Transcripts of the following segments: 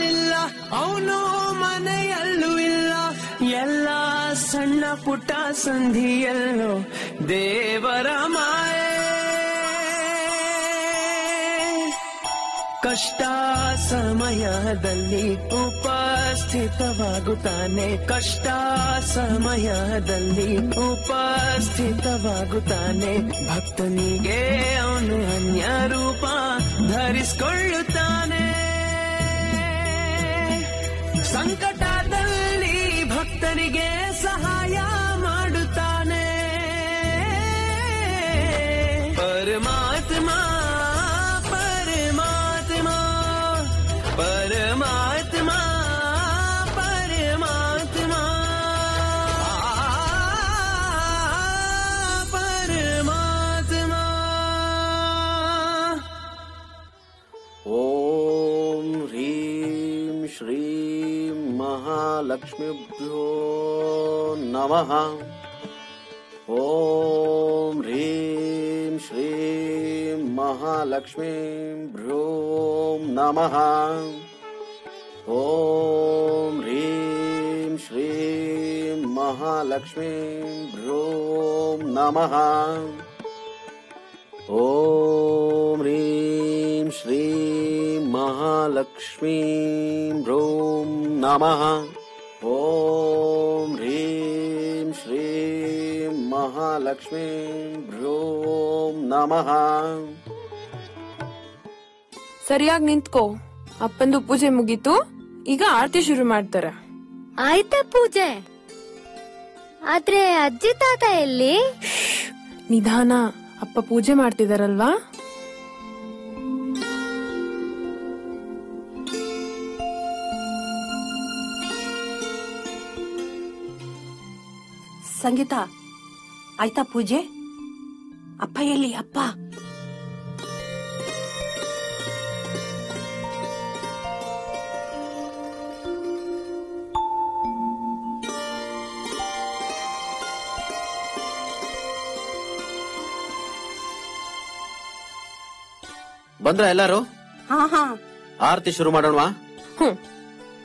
ಲಲ್ಲಾ ಅವನು ಮನೆಯಲ್ಲೂ ಇಲ್ಲ. ಎಲ್ಲ ಸಣ್ಣ ಪುಟ್ಟ ಸಂಧಿಯಲ್ಲೂ ದೇವರ ಮಾಯೆ. ಕಷ್ಟ ಸಮಯದಲ್ಲಿ ಉಪಸ್ಥಿತವಾಗುತ್ತಾನೆ, ಕಷ್ಟ ಸಮಯದಲ್ಲಿ ಉಪಸ್ಥಿತವಾಗುತ್ತಾನೆ. ಭಕ್ತನಿಗೆ ಅವನು ಅನ್ಯ ರೂಪ ಧರಿಸಿಕೊಳ್ಳುತ್ತಾನೆ. ಸಂಕಟದಲ್ಲಿ ಭಕ್ತನಿಗೆ ಸಹಾಯ ಮಾಡುತ್ತಾನೆ. ಪರಮಾತ್ಮ ಪರಮಾತ್ಮ ಪರಮಾತ್ಮ ಪರಮಾತ್ಮ ಪರಮಾತ್ಮ. ಓಂ ಹ್ರೀಂ ಶ್ರೀ ಮಹಾಲಕ್ಷ್ಮೀಭ್ಯೋ ನಮಃ. ಓಂ ಹ್ರೀಂ ಶ್ರೀಂ ಮಹಾಲಕ್ಷ್ಮೀಭ್ಯೋ ನಮಃ. ಓಂ ಹ್ರೀಂ ಶ್ರೀಂ ಮಹಾಲಕ್ಷ್ಮೀಭ್ಯೋ ನಮಃ. ಓಂ ಹ್ರೀಂ ಶ್ರೀಂ ಮಹಾಲಕ್ಷ್ಮೀಭ್ಯೋ ನಮಃ. ಓಂ ಹ್ರೀಂ ಶ್ರೀಂ ಮಹಾಲಕ್ಷ್ಮೀಭ್ಯೋ ನಮಃ. ಸರಿಯಾಗಿ ನಿಂತ್ಕೋ, ಅಪ್ಪಂದು ಪೂಜೆ ಮುಗೀತು, ಈಗ ಆರತಿ ಶುರು ಮಾಡ್ತಾರೆ. ಆಯ್ತಾ ಪೂಜೆ? ಆದ್ರೆ ಅಜ್ಜಿ ತಾತ ಎಲ್ಲಿ? ನಿಧಾನ, ಅಪ್ಪ ಪೂಜೆ ಮಾಡ್ತಿದಾರಲ್ವಾ. ಸಂಗೀತ, ಆಯ್ತಾ ಪೂಜೆ? ಅಪ್ಪ ಎಲ್ಲಿ? ಅಪ್ಪ ಬಂದ್ರ ಎಲ್ಲಾರು? ಆರತಿ ಶುರು ಮಾಡೋಣವಾ?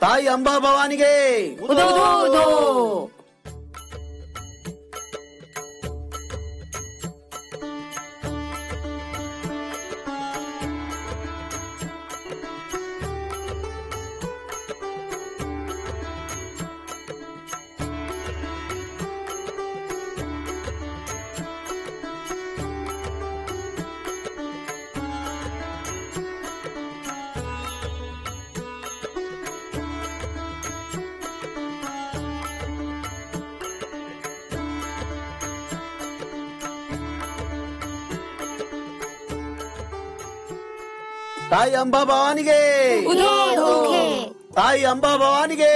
ತಾಯಿ ಅಂಬಾ ಭವಾನಿಗೆ ತಾಯಿ ಅಂಬಾ ಭವಾನಿಗೆ, ತಾಯಿ ಅಂಬಾ ಭವಾನಿಗೆ,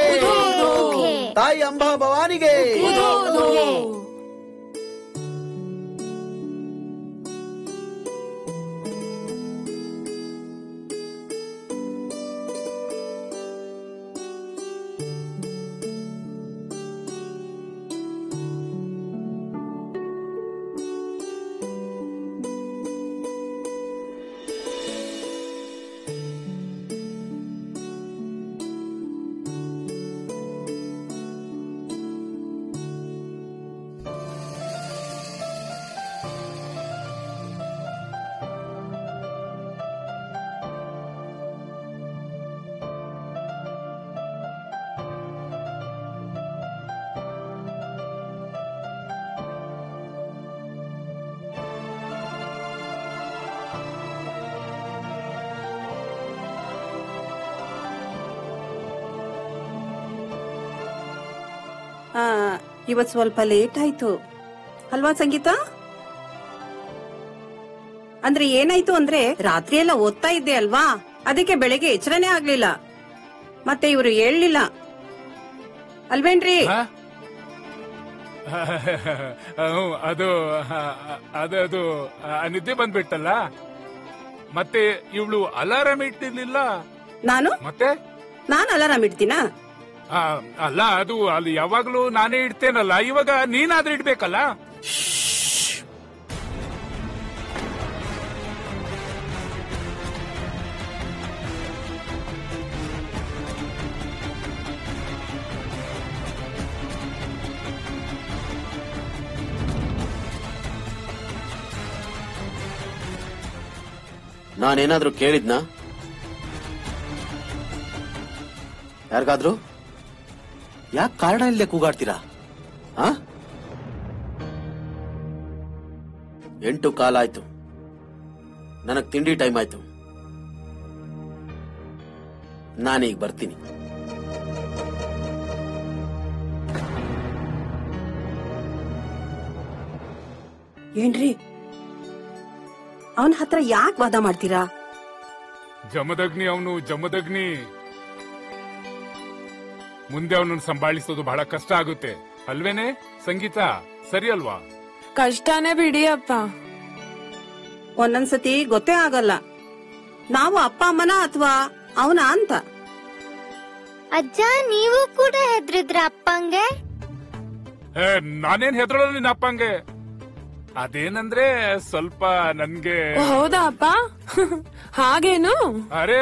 ತಾಯಿ ಅಂಬಾ ಭವಾನಿಗೆ. ಇವತ್ತು ಸ್ವಲ್ಪ ಲೇಟ್ ಆಯ್ತು ಅಲ್ವಾ ಸಂಗೀತ? ಅಂದ್ರೆ ಏನಾಯ್ತು ಅಂದ್ರೆ, ರಾತ್ರಿ ಎಲ್ಲ ಓದ್ತಾ ಇದ್ದೆ ಅಲ್ವಾ, ಅದಕ್ಕೆ ಬೆಳಗ್ಗೆ ಎಚ್ಚರನೇ ಆಗ್ಲಿಲ್ಲ. ಮತ್ತೆ ಇವ್ರು ಹೇಳಲಿಲ್ಲ ಅಲ್ವೇನ್ರಿ? ಅದು ಅದು ನಿದ್ದೆ ಬಂದ್ಬಿಟ್ಟಲ್ಲ. ಮತ್ತೆ ಇವಳು ಅಲಾರಾಮ್ ಇಟ್ಟಿರ್ಲಿಲ್ಲ. ನಾನು ಅಲಾರಾಮ್ ಇಡ್ತೀನ? ಅಲ್ಲ, ಅದು ಅಲ್ಲಿ ಯಾವಾಗ್ಲೂ ನಾನೇ ಇಡ್ತೇನಲ್ಲ, ಇವಾಗ ನೀನಾದ್ರೂ ಇಡ್ಬೇಕಲ್ಲ. नानेनादरू केळिद्ना यारिगादरू याक कारण इल्लदे कूगाड्तीरा हां 8 काल आयतु ನನಗೆ ತಿಂಡಿ ಟೈಮ್ ಆಯ್ತು ನಾನು ಈಗ ಬರ್ತೀನಿ ಏನ್ರಿ ಅವನ ಹತ್ರ ಯಾಕೆ ವಾದ ಮಾಡ್ತೀರಾ ಜಮದಗ್ನಿ ಅವನು ಜಮದಗ್ನಿ ಮುಂದೆ ಅವನನ್ನು ಸಂಭಾಳಿಸೋದು ಬಹಳ ಕಷ್ಟ ಆಗುತ್ತೆ ಅಲ್ವೇನೆ ಸಂಗೀತ ಸರಿ ಅಲ್ವಾ ಕಷ್ಟನೇ ಬಿಡಿ ಅಪ್ಪ ಒಂದೊಂದ್ಸತಿ ಗೊತ್ತೇ ಆಗಲ್ಲ ನಾವು ಅಪ್ಪ ಅಮ್ಮನ ಅಥವಾ ಅವನ ಅಂತ ಅಜ್ಜ ನೀವು ಕೂಡ ಹೆದ್ರಿದ್ರ ಅಪ್ಪಂಗೆ ನಾನೇನ್ ಹೆದ್ರಲ್ಲ ನಿನ್ನ ಅಪ್ಪಂಗೆ ಅದೇನಂದ್ರೆ ಸ್ವಲ್ಪ ನನ್ಗೆ ಹೌದಾ ಅಪ್ಪ ಹಾಗೇನು ಅರೆ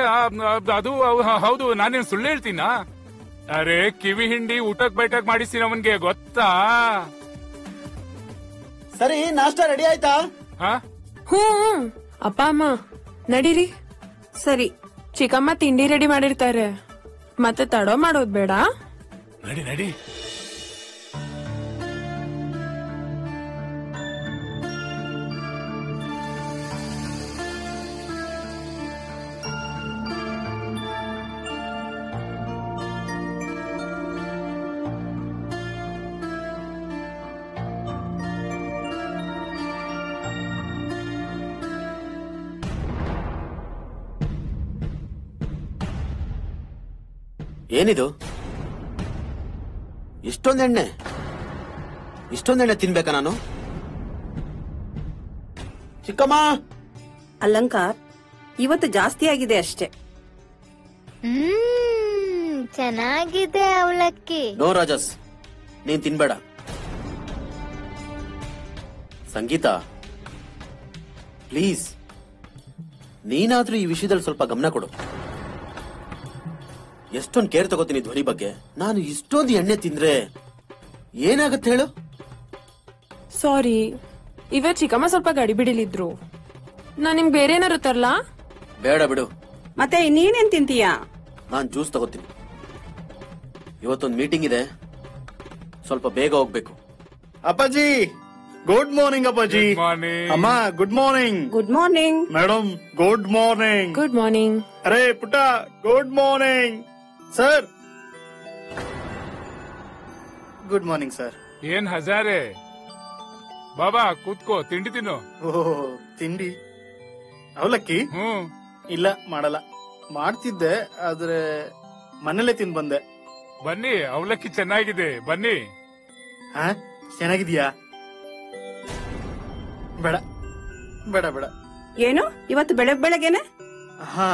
ಅದು ಹೌದು ನಾನೇನ್ ಸುಳ್ಳು ಹೇಳ್ತೀನ ಅರೆ ಕಿವಿ ಹಿಂಡಿ ಊಟಕ್ ಬೈಟಕ್ ಮಾಡಿಸ್ತೀನಿ ಅವನ್ಗೆ ಗೊತ್ತಾ ಸರಿ ನಾಷ್ಟ ರೆಡಿ ಆಯ್ತಾ ಹಾ ಹ್ಮ್ ಅಪ್ಪ ಅಮ್ಮ ನಡೀರಿ ಸರಿ ಚಿಕ್ಕಮ್ಮ ತಿಂಡಿ ರೆಡಿ ಮಾಡಿರ್ತಾರೆ ಮತ್ತೆ ತಡೋ ಮಾಡೋದ್ ಬೇಡ ನಡಿ ನಡಿ ಏನಿದು ಇಷ್ಟೊಂದೆಣ್ಣೆ ತಿನ್ಬೇಕಾ ನಾನು ಚಿಕ್ಕಮ್ಮ ಅಲಂಕಾರ್ ಇವತ್ತು ಜಾಸ್ತಿ ಆಗಿದೆ ಅಷ್ಟೇ ಚೆನ್ನಾಗಿದೆ ಅವಲಕ್ಕಿ ನೋ ರಾಜಸ್ ನೀನ್ ತಿನ್ಬೇಡ ಸಂಗೀತ ಪ್ಲೀಸ್ ನೀನಾದ್ರೂ ಈ ವಿಷಯದಲ್ಲಿ ಸ್ವಲ್ಪ ಗಮನ ಕೊಡು ಎಷ್ಟೊಂದು ಕೇರ್ ತಗೋತೀನಿ ಧ್ವನಿ ಬಗ್ಗೆ ನಾನು ಇಷ್ಟೊಂದು ಎಣ್ಣೆ ತಿಂದ್ರೆ ಏನಾಗತ್ತೆ ಹೇಳು ಸಾರಿ ಇವ ಚಿಕ್ಕಮ್ಮ ಸ್ವಲ್ಪ ಗಡಿ ಬಿಡಿಲಿದ್ರು ನಾನು ನಿಮ್ಗೆ ಬೇರೆ ಏನಾರು ತರಲಾ ಬೇಡ ಬಿಡು ಮತ್ತೆ ನೀನೇನ್ ತಿಂತೀಯಾ ನಾನು ಜ್ಯೂಸ್ ತಗೋತೀನಿ ಇವತ್ತೊಂದು ಮೀಟಿಂಗ್ ಇದೆ ಸ್ವಲ್ಪ ಬೇಗ ಹೋಗ್ಬೇಕು ಅಪ್ಪಾಜಿ ಗುಡ್ ಮಾರ್ನಿಂಗ್ ಅಪ್ಪಾಜಿ ಅಮ್ಮ good morning madam good morning ಅರೆ ಪುಟ್ಟ good morning sir good morning sir Anna Hazare बाबा कूदको तिंडी तीनो ओह तिंडी ಅವಲಕ್ಕಿ ಇಲ್ಲ ಮಾಡಲ್ಲ ಮಾಡ್ತಿದ್ದೆ ಆದ್ರೆ ಮನೇಲೆ ತಿಂದು ಬಂದೆ ಬನ್ನಿ ಅವಲಕ್ಕಿ ಚೆನ್ನಾಗಿದೆ ಬನ್ನಿ ಹಾ ಚೆನ್ನಾಗಿದ್ಯಾ ಬೇಡ ಬೇಡ ಬೇಡ ಏನು ಇವತ್ತು ಬೆಳಗ್ಗೆನೆ ಹಾ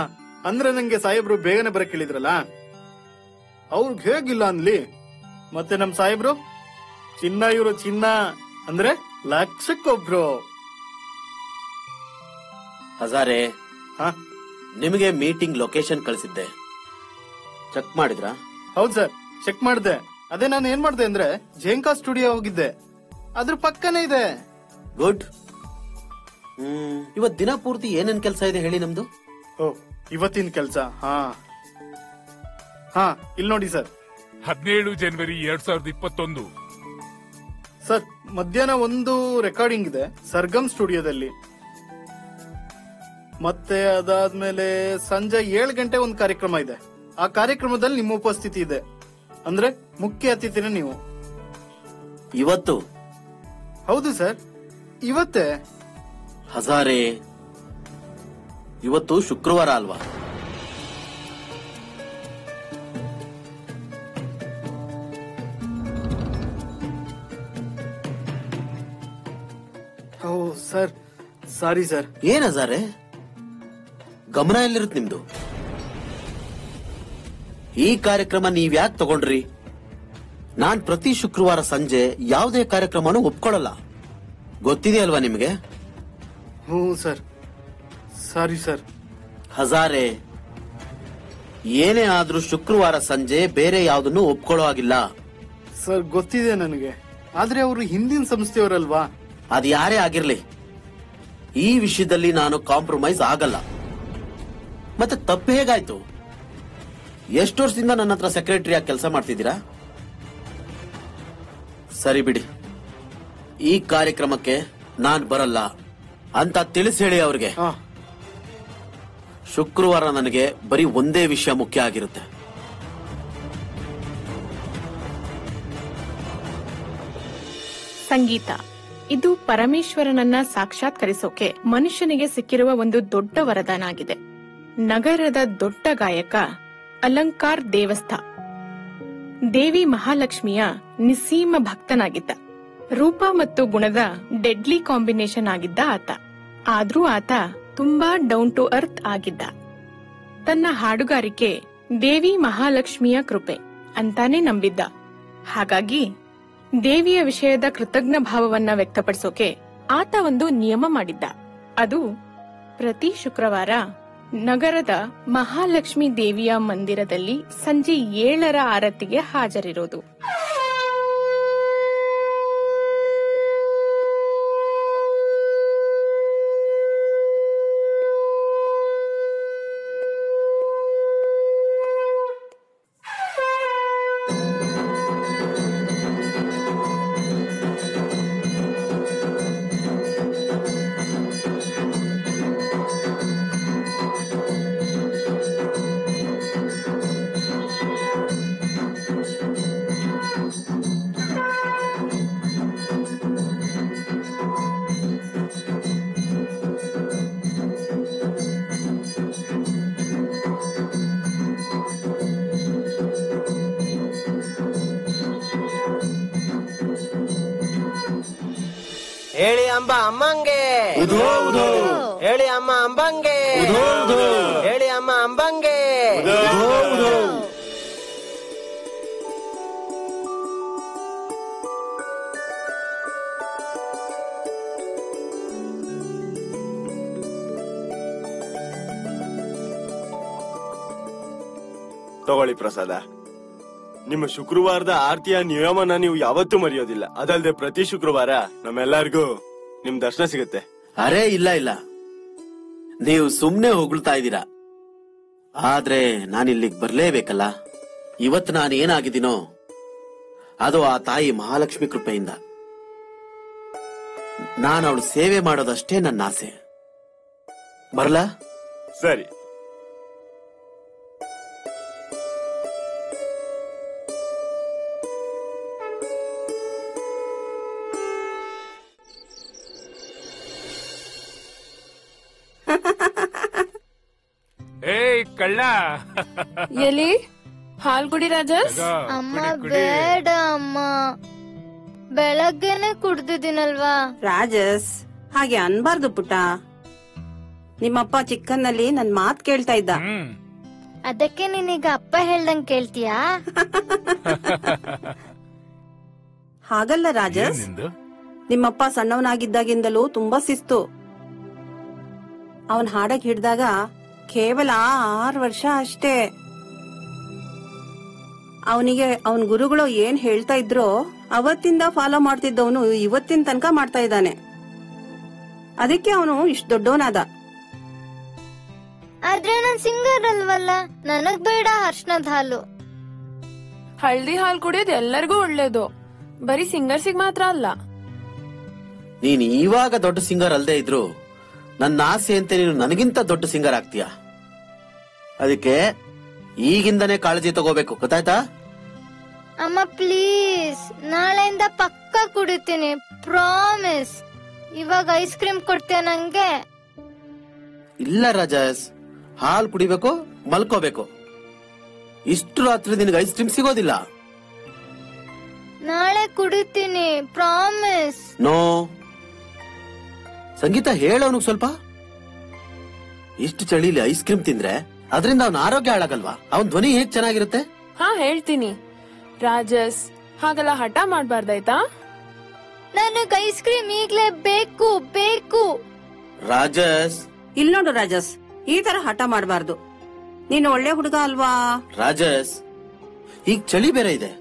ಅಂದ್ರೆ ನಂಗೆ ಸಾಹೇಬ್ರು ಬೇಗನೆ ಬರಕ್ಕೆ ಕೇಳಿದ್ರಲ್ಲ ಅವ್ರಿಗೆ ಹೇಗಿಲ್ಲ ಅನ್ಲಿ ಮತ್ತೆ ನಮ್ ಸಾಹೇಬ್ರು ಚಿನ್ನ ಇವರು ಚಿನ್ನ ಅಂದ್ರೆ ಲಕ್ಷಕ್ಕೊಬ್ರು ಹಜಾರೆ ನಿಮಗೆ ಮೀಟಿಂಗ್ ಲೊಕೇಶನ್ ಕಳಿಸಿದ್ದೆ ಚೆಕ್ ಮಾಡಿದ್ರಾ ಹೌದ್ ಸರ್ ಚೆಕ್ ಮಾಡಿದೆ ಅದೇ ನಾನು ಏನ್ ಮಾಡಿದೆ ಅಂದ್ರೆ ಜೇಂಕಾ ಸ್ಟುಡಿಯೋ ಹೋಗಿದ್ದೆ ಅದ್ರ ಪಕ್ಕನೇ ಇದೆ ಗುಡ್ ಇವತ್ ದಿನ ಪೂರ್ತಿ ಏನೇನ್ ಕೆಲಸ ಇದೆ ಹೇಳಿ ನಮ್ದು ಓ ಇವತ್ತಿನ ಕೆಲಸ ಹಾ ಹಾ ಇಲ್ಲಿ ನೋಡಿ ಸರ್ 17 ಜನವರಿ 2021 ಸರ್ ಮಧ್ಯಾಹ್ನ ಒಂದು ರೆಕಾರ್ಡಿಂಗ್ ಇದೆ ಸರ್ಗಮ್ ಸ್ಟುಡಿಯೋದಲ್ಲಿ ಮತ್ತೆ ಅದಾದ್ಮೇಲೆ ಸಂಜೆ 7 ಗಂಟೆ ಒಂದು ಕಾರ್ಯಕ್ರಮ ಇದೆ ಆ ಕಾರ್ಯಕ್ರಮದಲ್ಲಿ ನಿಮ್ಮ ಉಪಸ್ಥಿತಿ ಇದೆ ಅಂದ್ರೆ ಮುಖ್ಯ ಅತಿಥಿನೇ ನೀವು ಇವತ್ತು ಹೌದು ಸರ್ ಇವತ್ತೇ ಹಜಾರೆ ಇವತ್ತು ಶುಕ್ರವಾರ ಅಲ್ವಾ ಸರ್ ಸಾರಿ ಸರ್ ಏನ್ ಹಜಾರೆ ಗಮನ ಎಲ್ಲಿರುತ್ತೆ ನಿಮ್ದು ಈ ಕಾರ್ಯಕ್ರಮ ನೀವ್ ಯಾಕೆ ತಗೊಂಡ್ರಿ ನಾನ್ ಪ್ರತಿ ಶುಕ್ರವಾರ ಸಂಜೆ ಯಾವುದೇ ಕಾರ್ಯಕ್ರಮನೂ ಒಪ್ಕೊಳ್ಳಲ್ಲ ಗೊತ್ತಿದೆ ಅಲ್ವಾ ನಿಮ್ಗೆ ಹ್ಞೂ ಸರ್ ಸಾರಿ ಸರ್ ಹಜಾರೆ ಏನೇ ಆದ್ರೂ ಶುಕ್ರವಾರ ಸಂಜೆ ಬೇರೆ ಯಾವುದನ್ನು ಒಪ್ಕೊಳ್ಳೋ ಆಗಿಲ್ಲ ಸರ್ ಗೊತ್ತಿದೆ ನನಗೆ ಆದ್ರೆ ಅವರು ಹಿಂದಿನ ಸಂಸ್ಥೆಯವರಲ್ವಾ ಅದು ಯಾರೇ ಆಗಿರ್ಲಿ ಈ ವಿಷಯದಲ್ಲಿ ನಾನು ಕಾಂಪ್ರಮೈಸ್ ಆಗಲ್ಲ ಮತ್ತೆ ತಪ್ಪು ಹೇಗಾಯ್ತು? ಎಷ್ಟು ವರ್ಷದಿಂದ ನನ್ನ ಹತ್ರ ಸೆಕ್ರೆಟರಿ ಆಗಿ ಕೆಲಸ ಮಾಡ್ತಿದ್ದೀರಾ? ಸರಿ ಬಿಡಿ, ಈ ಕಾರ್ಯಕ್ರಮಕ್ಕೆ ನಾನು ಬರಲ್ಲ ಅಂತ ತಿಳಿಸಿ ಹೇಳಿ ಅವರಿಗೆ. ಶುಕ್ರವಾರ ನನಗೆ ಬರೀ ಒಂದೇ ವಿಷಯ ಮುಖ್ಯ ಆಗಿರುತ್ತೆ. ಸಂಗೀತ ಇದು ಪರಮೇಶ್ವರನನ್ನ ಸಾಕ್ಷಾತ್ಕರಿಸೋಕೆ ಮನುಷ್ಯನಿಗೆ ಸಿಕ್ಕಿರುವ ಒಂದು ದೊಡ್ಡ ವರದಾನ ಆಗಿದೆ. ನಗರದ ದೊಡ್ಡ ಗಾಯಕ ಅಲಂಕಾರ್ ದೇವಸ್ಥ ದೇವಿ ಮಹಾಲಕ್ಷ್ಮಿಯ ನಿಸ್ಸೀಮ ಭಕ್ತನಾಗಿದ್ದ. ರೂಪ ಮತ್ತು ಗುಣದ ಡೆಡ್ಲಿ ಕಾಂಬಿನೇಷನ್ ಆಗಿದ್ದ ಆತ. ಆದ್ರೂ ಆತ ತುಂಬಾ ಡೌನ್ ಟು ಅರ್ತ್ ಆಗಿದ್ದ. ತನ್ನ ಹಾಡುಗಾರಿಕೆ ದೇವಿ ಮಹಾಲಕ್ಷ್ಮಿಯ ಕೃಪೆ ಅಂತಾನೆ ನಂಬಿದ್ದ. ಹಾಗಾಗಿ ದೇವಿಯ ವಿಷಯದ ಕೃತಜ್ಞ ಭಾವವನ್ನ ವ್ಯಕ್ತಪಡಿಸೋಕೆ ಆತ ಒಂದು ನಿಯಮ ಮಾಡಿದ್ದ. ಅದು ಪ್ರತಿ ಶುಕ್ರವಾರ ನಗರದ ಮಹಾಲಕ್ಷ್ಮಿ ದೇವಿಯ ಮಂದಿರದಲ್ಲಿ ಸಂಜೆ 7 ಆರತಿಗೆ ಹಾಜರಿರೋದು. ಹೇಳಿ ಅಂಬ ಅಂಬಂಗೆ, ಹೇಳಿ ಅಮ್ಮ ಅಂಬಂಗೆ, ಹೇಳಿ ಅಮ್ಮ ಅಂಬಂಗೆ. ತಗೊಳ್ಳಿ ಪ್ರಸಾದ. ನಿಮ್ಮ ಶುಕ್ರವಾರದ ಆರತಿಯ ನಿಯಮನ ನೀವು ಯಾವತ್ತೂ ಮರೆಯೋದಿಲ್ಲ. ಅದಲ್ಲದೆ ಪ್ರತಿ ಶುಕ್ರವಾರ ನಮ್ಮೆಲ್ಲರಿಗೂ ನಿಮ್ ದರ್ಶನ ಸಿಗುತ್ತೆ. ಅರೆ ಇಲ್ಲ ಇಲ್ಲ, ನೀವು ಸುಮ್ನೆ ಹೊಗಳ್ತಾ ಇದ್ದೀರಾ. ಆದ್ರೆ ನಾನಿಲ್ಲಿಗೆ ಬರ್ಲೇಬೇಕಲ್ಲ. ಇವತ್ತು ನಾನು ಏನಾಗಿದ್ದೀನೋ ಅದು ಆ ತಾಯಿ ಮಹಾಲಕ್ಷ್ಮಿ ಕೃಪೆಯಿಂದ. ನಾನು ಅವಳು ಸೇವೆ ಮಾಡೋದಷ್ಟೇ ನನ್ನ ಆಸೆ. ಬರಲಾ? ಸರಿ. ಕಳ್ಳ ಎಲ್ಲಿ ಹಾಲ್ಗುಡಿ ರಾಜಸ್? ಅಮ್ಮ ಬೇಡ ಅಮ್ಮ, ಬೆಳಗ್ಗೆನೆ ಕುಡ್ದಿದ್ದೀನಲ್ವಾ. ರಾಜಸ್ ಹಾಗೆ ಅನ್ಬಾರ್ದು ಪುಟ. ನಿಮ್ಮಪ್ಪ ಚಿಕ್ಕನ್ನಲ್ಲಿ ನನ್ ಮಾತ್ ಕೇಳ್ತಾ ಇದ್ದ. ಅದಕ್ಕೆ ನೀನೀಗ ಅಪ್ಪ ಹೇಳ್ದಂಗ್ ಕೇಳ್ತೀಯಾ? ಹಾಗಲ್ಲ ರಾಜಸ್, ನಿಮ್ಮಪ್ಪ ಸಣ್ಣವನಾಗಿದ್ದಾಗಿಂದಲೂ ತುಂಬಾ ಶಿಸ್ತು. ಅವನ್ ಹಾಡಕ್ ಹಿಡ್ದಾಗ ಕೇವಲ 6 ವರ್ಷ ಅಷ್ಟೇ. ಅವನಿಗೆ ಅವನ ಗುರುಗಳು ಏನ್ ಹೇಳ್ತಾ ಇದ್ರೋ ಅವತ್ತಿಂದ ಫಾಲೋ ಮಾಡ್ತಿದ್ದವನು ಇವತ್ತಿನ ತನಕ ಮಾಡ್ತಾ ಇದ್ದಾನೆ. ಅದಕ್ಕೆ ಅವನು ಇಷ್ಟು ದೊಡ್ಡವನಾದ. ಆದ್ರೆ ನಾನು ಸಿಂಗರ್ ಅಲ್ವಲ್ಲ, ನನಗ್ ಬೇಡ ಅರ್ಶನದ ಹಾಲು. ಹಳದಿ ಹಾಲು ಕುಡಿಯೋದು ಎಲ್ಲರಿಗೂ ಒಳ್ಳೇದು, ಬರೀ ಸಿಂಗರ್ಸಿಗೆ ಮಾತ್ರ ಅಲ್ಲ. ನೀನ್ ಇವಾಗ ದೊಡ್ಡ ಸಿಂಗರ್ ಅಲ್ದೇ ಇದ್ರು ನನ್ನ ಆಸೆ ಅಂತ ನೀನು ನನಗಿಂತ ದೊಡ್ಡ ಸಿಂಗರ್ ಆಗ್ತೀಯ. ಅದಕ್ಕೆ ಈಗಿಂದನೇ ಕಾಳಜಿ ತಗೋಬೇಕು, ಗೊತ್ತಾಯ್ತಾ? ಅಮ್ಮ ಪ್ಲೀಸ್, ನಾಳೆಯಿಂದ ಪಕ್ಕ ಕುಡಿತೀನಿ, ಪ್ರಾಮಿಸ್. ಇವಾಗ ಐಸ್ ಕ್ರೀಮ್ ಕೊಡ್ತೀಯ ನಂಗೆ? ಇಲ್ಲ ರಾಜಸ್, ಹಾಲು ಕುಡಿಬೇಕು, ಮಲ್ಕೋಬೇಕು. ಇಷ್ಟು ರಾತ್ರಿ ನಿನಗೆ ಐಸ್ ಕ್ರೀಮ್ ಸಿಗೋದಿಲ್ಲ. ನಾಳೆ ಕುಡಿತೀನಿ, ಪ್ರಾಮಿಸ್. ನೋ ಸಂಗೀತ, ಹೇಳವನಿಗೆ ಸ್ವಲ್ಪ. ಇಷ್ಟು ಚಳಿಲಿ ಐಸ್ ಕ್ರೀಮ್ ತಿಂದ್ರೆ ಅದರಿಂದ ಅವನ ಆರೋಗ್ಯ ಹಾಳಾಗಲ್ವಾ? ಅವನ ಧ್ವನಿ ಹೇಗ್ ಚೆನ್ನಾಗಿರುತ್ತೆ. ಹಾ ಹೇಳ್ತೀನಿ ರಾಜಸ್, ಹಾಗೆಲ್ಲ ಹಠ ಮಾಡಬಾರ್ದಾಯ್ತಾ? ನನಗೆ ಐಸ್ ಕ್ರೀಮ್ ಈಗಲೇ ಬೇಕು ಬೇಕು. ರಾಜಸ್ ಇಲ್ ನೋಡು ರಾಜಸ್, ಈ ತರ ಹಠ ಮಾಡಬಾರ್ದು. ನೀನು ಒಳ್ಳೆ ಹುಡುಗ ಅಲ್ವಾ ರಾಜಸ್? ಈಗ ಚಳಿ ಬೇರೆ ಇದೆ,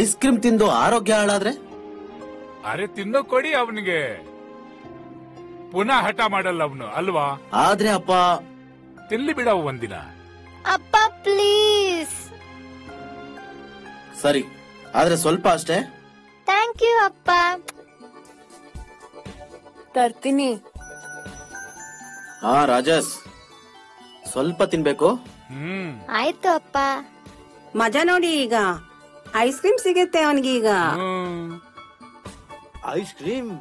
ಐಸ್ ಕ್ರೀಮ್ ತಿಂದು ಆರೋಗ್ಯ ಹಾಳಾದ್ರೆ? ಅರೆ ತಿನ್ನೋ ಕೊಡಿ ಅವನಿಗೆ, ಪುನಃ ಹಠ ಮಾಡಲ್ಲ ಅವನು ಅಲ್ವಾ? ಆದ್ರೆ ಅಪ್ಪ ತಿನ್ಲಿ ಬಿಡ ಒಂದಿನ. ಅಪ್ಪ ಪ್ಲೀಸ್. ಸರಿ, ಆದ್ರೆ ಸ್ವಲ್ಪ ಅಷ್ಟೇ. ಥ್ಯಾಂಕ್ ಯು ಅಪ್ಪ. ತರ್ತೀನಿ. ಹಾ ರಾಜೇಶ್, ಸ್ವಲ್ಪ ತಿನ್ಬೇಕು. ಆಯ್ತು ಅಪ್ಪ. ಮಜಾ ನೋಡಿ, ಈಗ ಐಸ್ ಕ್ರೀಮ್ ಸಿಗುತ್ತೆ ಅವನಿಗೆ. ಈಗ ಐಸ್ ಕ್ರೀಮ್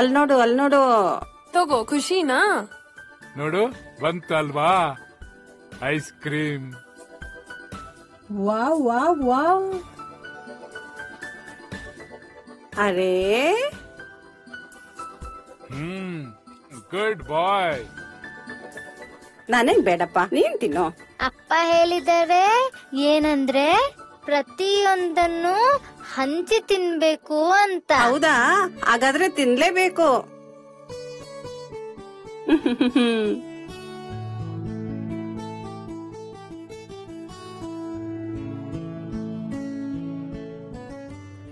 ಅಲ್ಲಿ ನೋಡು, ಅಲ್ಲಿ ನೋಡು. ತಗೋ ಖುಷಿನಾ ನೋಡು, ಬಂತಲ್ವಾ ice cream. Wow wow wow. ಅರೆ ಗುಡ್ ಬಾಯ್. ನಾನೇನ್ ಬೇಡಪ್ಪ, ನೀನ್ ತಿನ್ನೋ. ಅಪ್ಪ ಹೇಳಿದರೆ ಏನಂದ್ರೆ ಪ್ರತಿಯೊಂದನ್ನು ಹಂಚಿ ತಿನ್ಬೇಕು ಅಂತ. ಹೌದಾ, ಹಾಗಾದ್ರೆ ತಿನ್ಲೇಬೇಕು.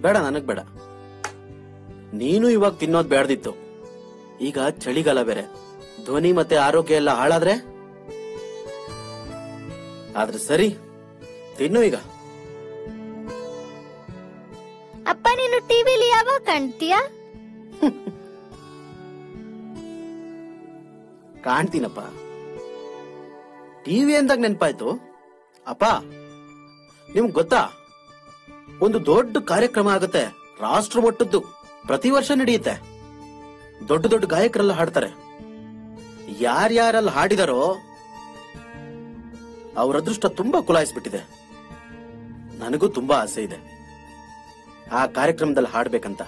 ಬೇಡ, ನನಗ್ ಬೇಡ. ನೀನು ಇವಾಗ ತಿನ್ನೋದ್ ಬೇಡದಿತ್ತು. ಈಗ ಚಳಿಗಾಲ ಬೇರೆ, ಧ್ವನಿ ಮತ್ತೆ ಆರೋಗ್ಯ ಎಲ್ಲ ಹಾಳಾದ್ರೆ. ಆದ್ರೆ ಸರಿ, ತಿನ್ನು ಈಗ. ಅಪ್ಪ, ನೀನು ಟಿವಿಲಿ ಯಾವಾಗ ಕಾಣ್ತೀಯ? ಕಾಣ್ತೀನಪ್ಪ. ಟಿವಿ ಅಂದಾಗ ನೆನಪಾಯ್ತು. ಅಪ್ಪ, ನಿಮ್ಗೆ ಗೊತ್ತಾ, ಒಂದು ದೊಡ್ಡ ಕಾರ್ಯಕ್ರಮ ಆಗುತ್ತೆ, ರಾಷ್ಟ್ರ ಮಟ್ಟದ್ದು. ಪ್ರತಿ ವರ್ಷ ನಡೆಯುತ್ತೆ. ದೊಡ್ಡ ದೊಡ್ಡ ಗಾಯಕರೆಲ್ಲ ಹಾಡ್ತಾರೆ. ಯಾರ್ಯಾರೆಲ್ಲ ಹಾಡಿದಾರೋ ಅವ್ರ ಅದೃಷ್ಟ ತುಂಬಾ ಕುಲಾಯಿಸ್ಬಿಟ್ಟಿದೆ. ನನಗೂ ತುಂಬಾ ಆಸೆ ಇದೆ ಆ ಕಾರ್ಯಕ್ರಮದಲ್ಲಿ ಹಾಡ್ಬೇಕಂತ.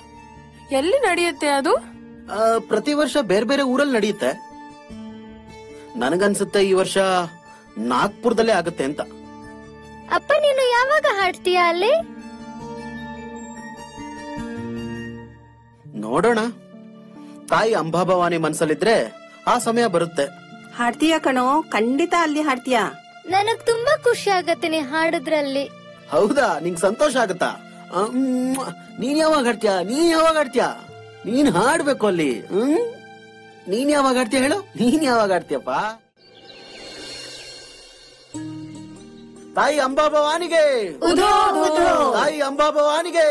ಎಲ್ಲಿ ನಡೆಯುತ್ತೆ ಅದು? ಪ್ರತಿ ವರ್ಷ ಬೇರೆ ಬೇರೆ ಊರಲ್ಲಿ ನಡೆಯುತ್ತೆ. ನನಗನ್ಸುತ್ತೆ ಈ ವರ್ಷ ನಾಗ್ಪುರದಲ್ಲೇ ಆಗುತ್ತೆ ಅಂತ. ಅಪ್ಪ, ನೀನು ಯಾವಾಗ ಹಾಡ್ತೀಯ ಅಲ್ಲಿ? ನೋಡೋಣ, ತಾಯಿ ಅಂಬಾಭವಾನಿ ಮನ್ಸಲ್ಲಿದ್ರೆ ಆ ಸಮಯ ಬರುತ್ತೆ. ಹಾಡ್ತೀಯ ಕಣೋ, ಖಂಡಿತ ಅಲ್ಲಿ ಹಾಡ್ತೀಯ. ನನಗ್ ತುಂಬಾ ಖುಷಿ ಆಗತ್ತೆ ನೀ ಹಾಡುದ್ರಲ್ಲಿ. ಹೌದಾ, ನಿಂಗ್ ಸಂತೋಷ ಆಗತ್ತಾ? ನೀನ್ ಯಾವಾಗ ಹಾಡ್ತೀಯ? ನೀನ್ ಯಾವಾಗ ಹಾಡ್ತೀಯ? ನೀನ್ ಹಾಡ್ಬೇಕು ಅಲ್ಲಿ. ನೀನ್ ಯಾವಾಗ ಆಡ್ತೀಯ ಹೇಳು? ನೀನ್ ಯಾವಾಗ ಆಡ್ತೀಯಪ್ಪ? ತಾಯಿ ಅಂಬಾಭವಾನಿಗೆ, ತಾಯಿ ಅಂಬಾಭವಾನಿಗೆ,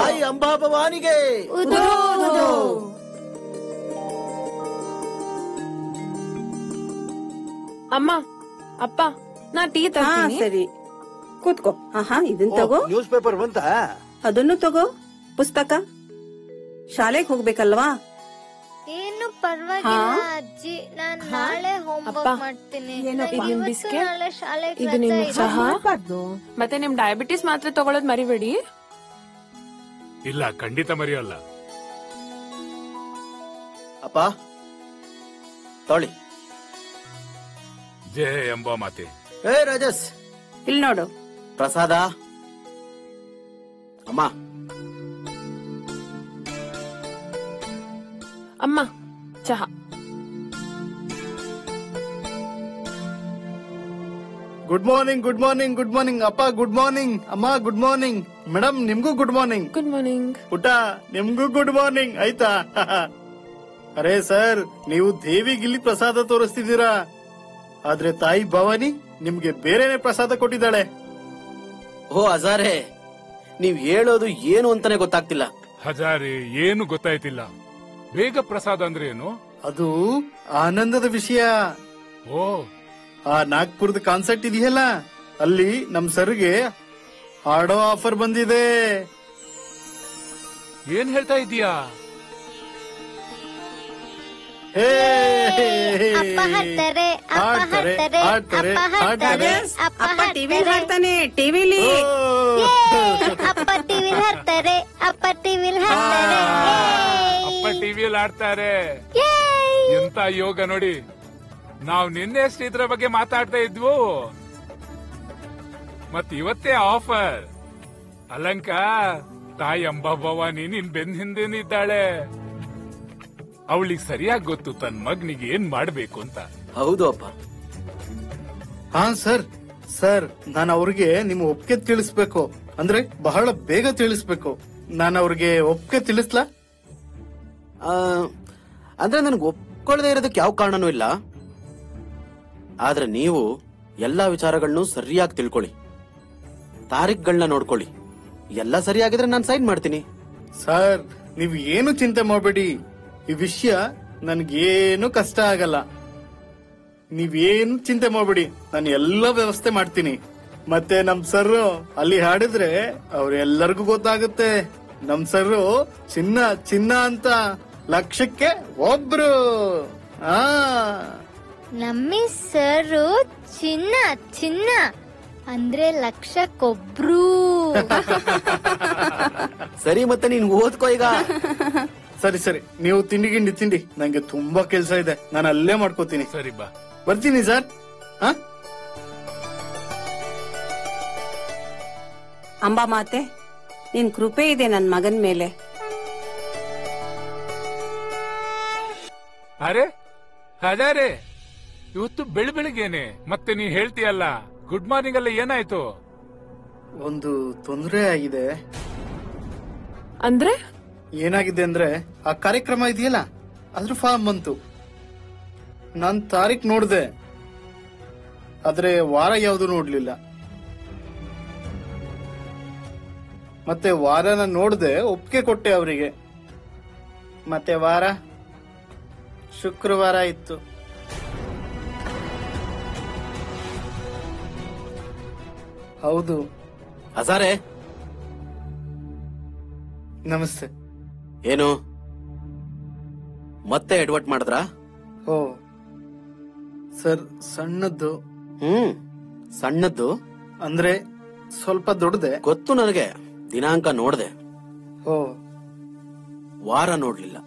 ತಾಯಿ ಅಂಬಾಭವಾನಿಗೆ. ಅಮ್ಮ, ಅಪ್ಪ, ನಾ ಟೀ ತರ್ತೀನಿ. ಸರಿ, ಕೂತ್ಕೋ. ಇದನ್ನ ತಗೋ. ನ್ಯೂಸ್ ಪೇಪರ್ ಬಂತಾ? ಅದನ್ನು ತಗೋ. ಪುಸ್ತಕ. ಶಾಲೆಗೆ ಹೋಗ್ಬೇಕಲ್ವಾ? ಏನು ಪರವಾಗಿಲ್ಲ ಅಜ್ಜಿ, ನಾನು ನಾಳೆ ಹೋಮ್ವರ್ಕ್ ಮಾಡ್ತೀನಿ. ಮತ್ತೆ ನಿಮ್ ಡಯಾಬಿಟಿಸ್ ಮಾತ್ರ ತಗೊಳ್ಳೋದು ಮರಿಬೇಡಿ. ಇಲ್ಲ, ಖಂಡಿತ ಮರೆಯಲ್ಲ. ಅಪ್ಪ ತೊಳಿ. ಜಯ ಎಂಬ ಮಾತೆ. ಏ ರಾಜೇಶ್, ಇಲ್ಲಿ ನೋಡು ಪ್ರಸಾದ. ಅಮ್ಮ ಅಮ್ಮ ಚಹಾ. Good morning, good morning, good morning ಅಪ್ಪ, ಗುಡ್ ಮಾರ್ನಿಂಗ್ ಅಮ್ಮ, ಗುಡ್ ಮಾರ್ನಿಂಗ್ ಮೇಡಮ್, ನಿಮ್ಗೂ ಗುಡ್ ಮಾರ್ನಿಂಗ್. ಗುಡ್ ಮಾರ್ನಿಂಗ್ ಪುಟ, ನಿಮ್ಗೂ ಗುಡ್ ಮಾರ್ನಿಂಗ್. ಆಯ್ತಾ? ಅರೆ ಸರ್, ನೀವು ದೇವಿಗಿಲ್ಲಿ ಪ್ರಸಾದ ತೋರಿಸ್ತಿದ್ದೀರಾ, ಆದ್ರೆ ತಾಯಿ ಭವಾನಿ ನಿಮ್ಗೆ ಬೇರೆನೆ ಪ್ರಸಾದ ಕೊಟ್ಟಿದ್ದಾಳೆ. ಓ ಹಜಾರೆ, ನೀವ್ ಹೇಳೋದು ಏನು ಅಂತಾನೆ ಗೊತ್ತಾಗ್ತಿಲ್ಲ. ಹಜಾರೆ, ಏನು ಗೊತ್ತಾಯ್ತಿಲ್ಲ. ಬೇಗ ಪ್ರಸಾದ ಅಂದ್ರೆ ಏನು? ಅದು ಆನಂದದ ವಿಷಯ. ಓ, ಆ ನಾಗ್ಪುರದ ಕಾನ್ಸರ್ಟ್ ಇದೆಯಲ್ಲ, ಅಲ್ಲಿ ನಮ್ ಸರ್ಗೆ ಹಾಡೋ ಆಫರ್ ಬಂದಿದೆ. ಏನ್ ಹೇಳ್ತಾ ಇದೀಯಾ? ಹಾಡ್ತಾರೆ. ಎಂತ ಯೋಗ ನೋಡಿ. ನಾವ್ ನಿನ್ನೆ ಅಷ್ಟೇ ಇದ್ರ ಬಗ್ಗೆ ಮಾತಾಡ್ತಾ ಇದ್ವು, ಮತ್ ಇವತ್ತೇ ಆಫರ್. ಅಲಂಕ, ತಾಯಿ ಅಂಬಾಭವಾನಿ ನಿನ್ ಬೆನ್ ಹಿಂದಿದ್ದಾಳೆ. ಅವಳಿಗೆ ಸರಿಯಾಗಿ ಗೊತ್ತು ತನ್ನ ಮಗನಿಗೆ ಏನ್ ಮಾಡ್ಬೇಕು ಅಂತ. ಹೌದು ಅಪ್ಪ. ಹಾ ಸರ್, ಸರ್ ನಾನು ಅವ್ರಿಗೆ ನಿಮ್ಮ ಒಪ್ಪಿಗೆ ತಿಳಿಸ್ಬೇಕು, ಅಂದ್ರೆ ಬಹಳ ಬೇಗ ತಿಳಿಸ್ಬೇಕು. ನಾನು ಅವ್ರಿಗೆ ಒಪ್ಪಿಗೆ ತಿಳಿಸ್ಲಾ? ಅಂದ್ರೆ ನನ್ಗೆ ಒಪ್ಕೊಳ್ಳದೇ ಇರೋದಕ್ಕೆ ಯಾವ ಕಾರಣನೂ ಇಲ್ಲ. ಆದ್ರೆ ನೀವು ಎಲ್ಲಾ ವಿಚಾರಗಳನ್ನು ಸರಿಯಾಗಿ ತಿಳ್ಕೊಳ್ಳಿ, ತಾರೀಖುಗಳನ್ನ ನೋಡ್ಕೊಳ್ಳಿ. ಎಲ್ಲ ಸರಿಯಾಗಿದ್ರೆ ನಾನು ಸೈನ್ ಮಾಡ್ತೀನಿ. ಸರ್ ನೀವು ಏನು ಚಿಂತೆ ಮಾಡಬೇಡಿ, ಈ ವಿಷಯ ನನಗೇನು ಕಷ್ಟ ಆಗಲ್ಲ. ನೀವೇನು ಚಿಂತೆ ಮಾಡಬೇಡಿ, ನಾನು ಎಲ್ಲ ವ್ಯವಸ್ಥೆ ಮಾಡ್ತೀನಿ. ಮತ್ತೆ ನಮ್ ಸರ್ ಅಲ್ಲಿ ಹಾಡಿದ್ರೆ ಅವ್ರೆಲ್ಲರಿಗೂ ಗೊತ್ತಾಗುತ್ತೆ. ನಮ್ ಸರ್ ಚಿನ್ನ ಚಿನ್ನ ಅಂತ ಲಕ್ಷಕ್ಕೆ ಒಬ್ರು. ನಮ್ಮಿ ಸರ್ ಚಿನ್ನ ಚಿನ್ನ ಅಂದ್ರೆ ಲಕ್ಷಕ್ಕೊಬ್ರು. ಸರಿ ಮತ್ತೆ ನೀನ್ ಓದ್ಕೋ ಈಗ. ಸರಿ ಸರಿ ನೀವು ತಿಂಡಿ ಗಿಂಡಿ ತಿಂಡಿ, ನಂಗೆ ತುಂಬಾ ಕೆಲ್ಸ ಇದೆ, ನಾನು ಅಲ್ಲೇ ಮಾಡ್ಕೋತೀನಿ. ಸರಿ ಬಾ, ಬರ್ತೀನಿ ಸರ್. ಅಂಬಾ ಮಾತೆ, ನಿನ್ ಕೃಪೆ ಇದೆ ನನ್ ಮಗನ್ ಮೇಲೆ. ಅರೆ ಅದಾರೆ, ಇವತ್ತು ಬೆಳಿಗ್ಗೆನೆ ಮತ್ತೆ ನೀನ್ ಹೇಳ್ತೀಯಲ್ಲ ಗುಡ್ ಮಾರ್ನಿಂಗ್ ಅಲ್ಲ, ಏನಾಯ್ತು? ಒಂದು ತೊಂದರೆ ಆಗಿದೆ. ಅಂದ್ರೆ ಏನಾಗಿದೆ ಅಂದ್ರೆ, ಆ ಕಾರ್ಯಕ್ರಮ ಇದೆಯಲ್ಲ ಅದ್ರ ಫಾರ್ಮ್ ಬಂತು. ನಾನ್ ತಾರೀಖ್ ನೋಡ್ದೆ, ಆದ್ರೆ ವಾರ ಯಾವ್ದು ನೋಡ್ಲಿಲ್ಲ. ಮತ್ತೆ ವಾರನ ನೋಡ್ದೆ, ಒಪ್ಪಿಗೆ ಕೊಟ್ಟೆ ಅವರಿಗೆ. ಮತ್ತೆ ವಾರ ಶುಕ್ರವಾರ ಇತ್ತು. ಹೌದು ಹಜಾರೆ. ನಮಸ್ತೆ. ಏನು ಮತ್ತೆ ಎಡ್ವರ್ಟ್ ಮಾಡಿದ್ರ? ಓ ಸರ್, ಸಣ್ಣದ್ದು. ಸಣ್ಣದ್ದು ಅಂದ್ರೆ ಸ್ವಲ್ಪ ದೊಡ್ಡದೆ. ಗೊತ್ತು ನನಗೆ, ದಿನಾಂಕ ನೋಡ್ದೆ, ಓ ವಾರ ನೋಡ್ಲಿಲ್ಲ.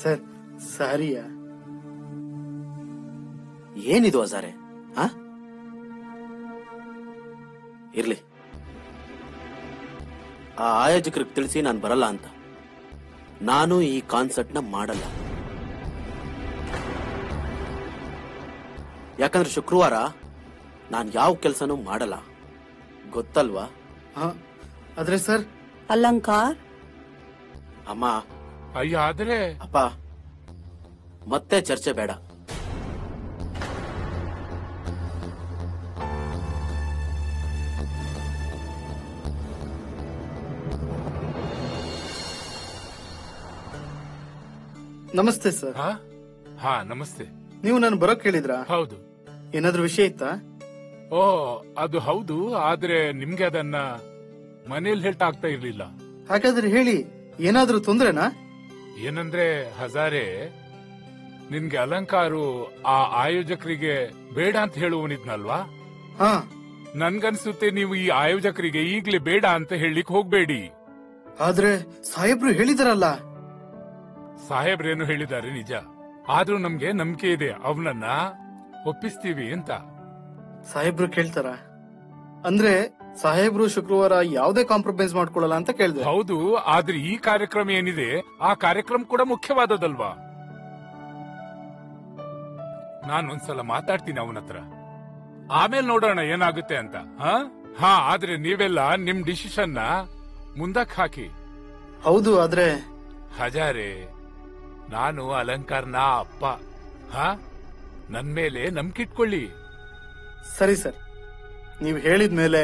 ಸರ್ ಸಾರಿಯಾ? ಏನಿದು ಹಜಾರೆ? ಇರ್ಲಿ, ಆ ಆಯೋಜಕರಿಗೆ ತಿಳಿಸಿ ನಾನು ಬರಲ್ಲ ಅಂತ. ನಾನು ಈ ಕಾನ್ಸರ್ಟ್ನ ಮಾಡಲ್ಲ, ಯಾಕಂದ್ರೆ ಶುಕ್ರವಾರ ನಾನು ಯಾವ ಕೆಲಸನೂ ಮಾಡಲ್ಲ, ಗೊತ್ತಲ್ವಾ? ಆದ್ರೆ ಸರ್ ಅಲಂಕಾರ್ ಅಮ್ಮ. ಅಯ್ಯ ಆದ್ರೆ ಅಪ್ಪ, ಮತ್ತೆ ಚರ್ಚೆ ಬೇಡ. ನಮಸ್ತೆ ಸರ್. ಹಾ ನಮಸ್ತೆ. ನೀವು ನಾನು ಬರೋಕ್ ಹೇಳಿದ್ರಾ? ಹೌದು. ಏನಾದ್ರೂ ವಿಷಯ ಇತ್ತಾ? ಓ ಅದು ಹೌದು, ಆದ್ರೆ ನಿಮ್ಗೆ ಅದನ್ನ ಮನೇಲಿ ಹೇಳ್ತಾ ಆಗ್ತಾ ಇರ್ಲಿಲ್ಲ. ಹಾಗಾದ್ರೆ ಹೇಳಿ, ಏನಾದ್ರೂ ತೊಂದ್ರೆನಾ? ಏನಂದ್ರೆ ಹಜಾರೆ, ನಿನ್ಗೆ ಅಲಂಕಾರು ಆ ಆಯೋಜಕರಿಗೆ ಬೇಡ ಅಂತ ಹೇಳುವನಿದ್ನಲ್ವಾ? ಹಾ, ನನ್ಗನ್ಸುತ್ತೆ ನೀವು ಈ ಆಯೋಜಕರಿಗೆ ಈಗ್ಲೇ ಬೇಡ ಅಂತ ಹೇಳಿಕ್ ಹೋಗ್ಬೇಡಿ. ಆದ್ರೆ ಸಾಹೇಬ್ರು ಹೇಳಿದಾರಲ್ಲ. ಸಾಹೇಬ್ರೇನು ಹೇಳಿದ್ದಾರೆ ನಿಜ, ಆದ್ರೂ ನಮ್ಗೆ ನಂಬಿಕೆ ಇದೆ ಅವನನ್ನ ಒಪ್ಪಿಸ್ತೀವಿ ಅಂತ. ಸಾಹೇಬ್ರು ಕೇಳ್ತಾರ ಅಂದ್ರೆ ಸಾಹೇಬ್ರು ಶುಕ್ರವಾರ ಯಾವ್ದೇ ಕಾಂಪ್ರಮೈಸ್ ಮಾಡ್ಕೊಳ್ಳಲ್ಲ ಅಂತ ಕೇಳಿದ್ರು. ಹೌದು, ಆದ್ರೆ ಈ ಕಾರ್ಯಕ್ರಮ ಏನಿದೆ ಆ ಕಾರ್ಯಕ್ರಮ ಕೂಡ ಮುಖ್ಯವಾದದಲ್ವಾ? ನಾನೊಂದ್ಸಲ ಮಾತಾಡ್ತೀನಿ ಅವನ ಹತ್ರ, ಆಮೇಲೆ ನೋಡೋಣ ಏನಾಗುತ್ತೆ ಅಂತ. ಹಾ ಆದ್ರೆ ನೀವೆಲ್ಲ ನಿಮ್ ಡಿಸಿಷನ್ ಮುಂದಕ್ಕೆ ಹಾಕಿ. ಹೌದು, ಆದ್ರೆ ಹಜಾರೆ ನಾನು ಅಲಂಕಾರ್ನ ಅಪ್ಪ, ಹಾ ನನ್ ಮೇಲೆ ನಂಬಿಟ್ಕೊಳ್ಳಿ. ಸರಿ ಸರ್, ನೀವು ಹೇಳಿದ್ಮೇಲೆ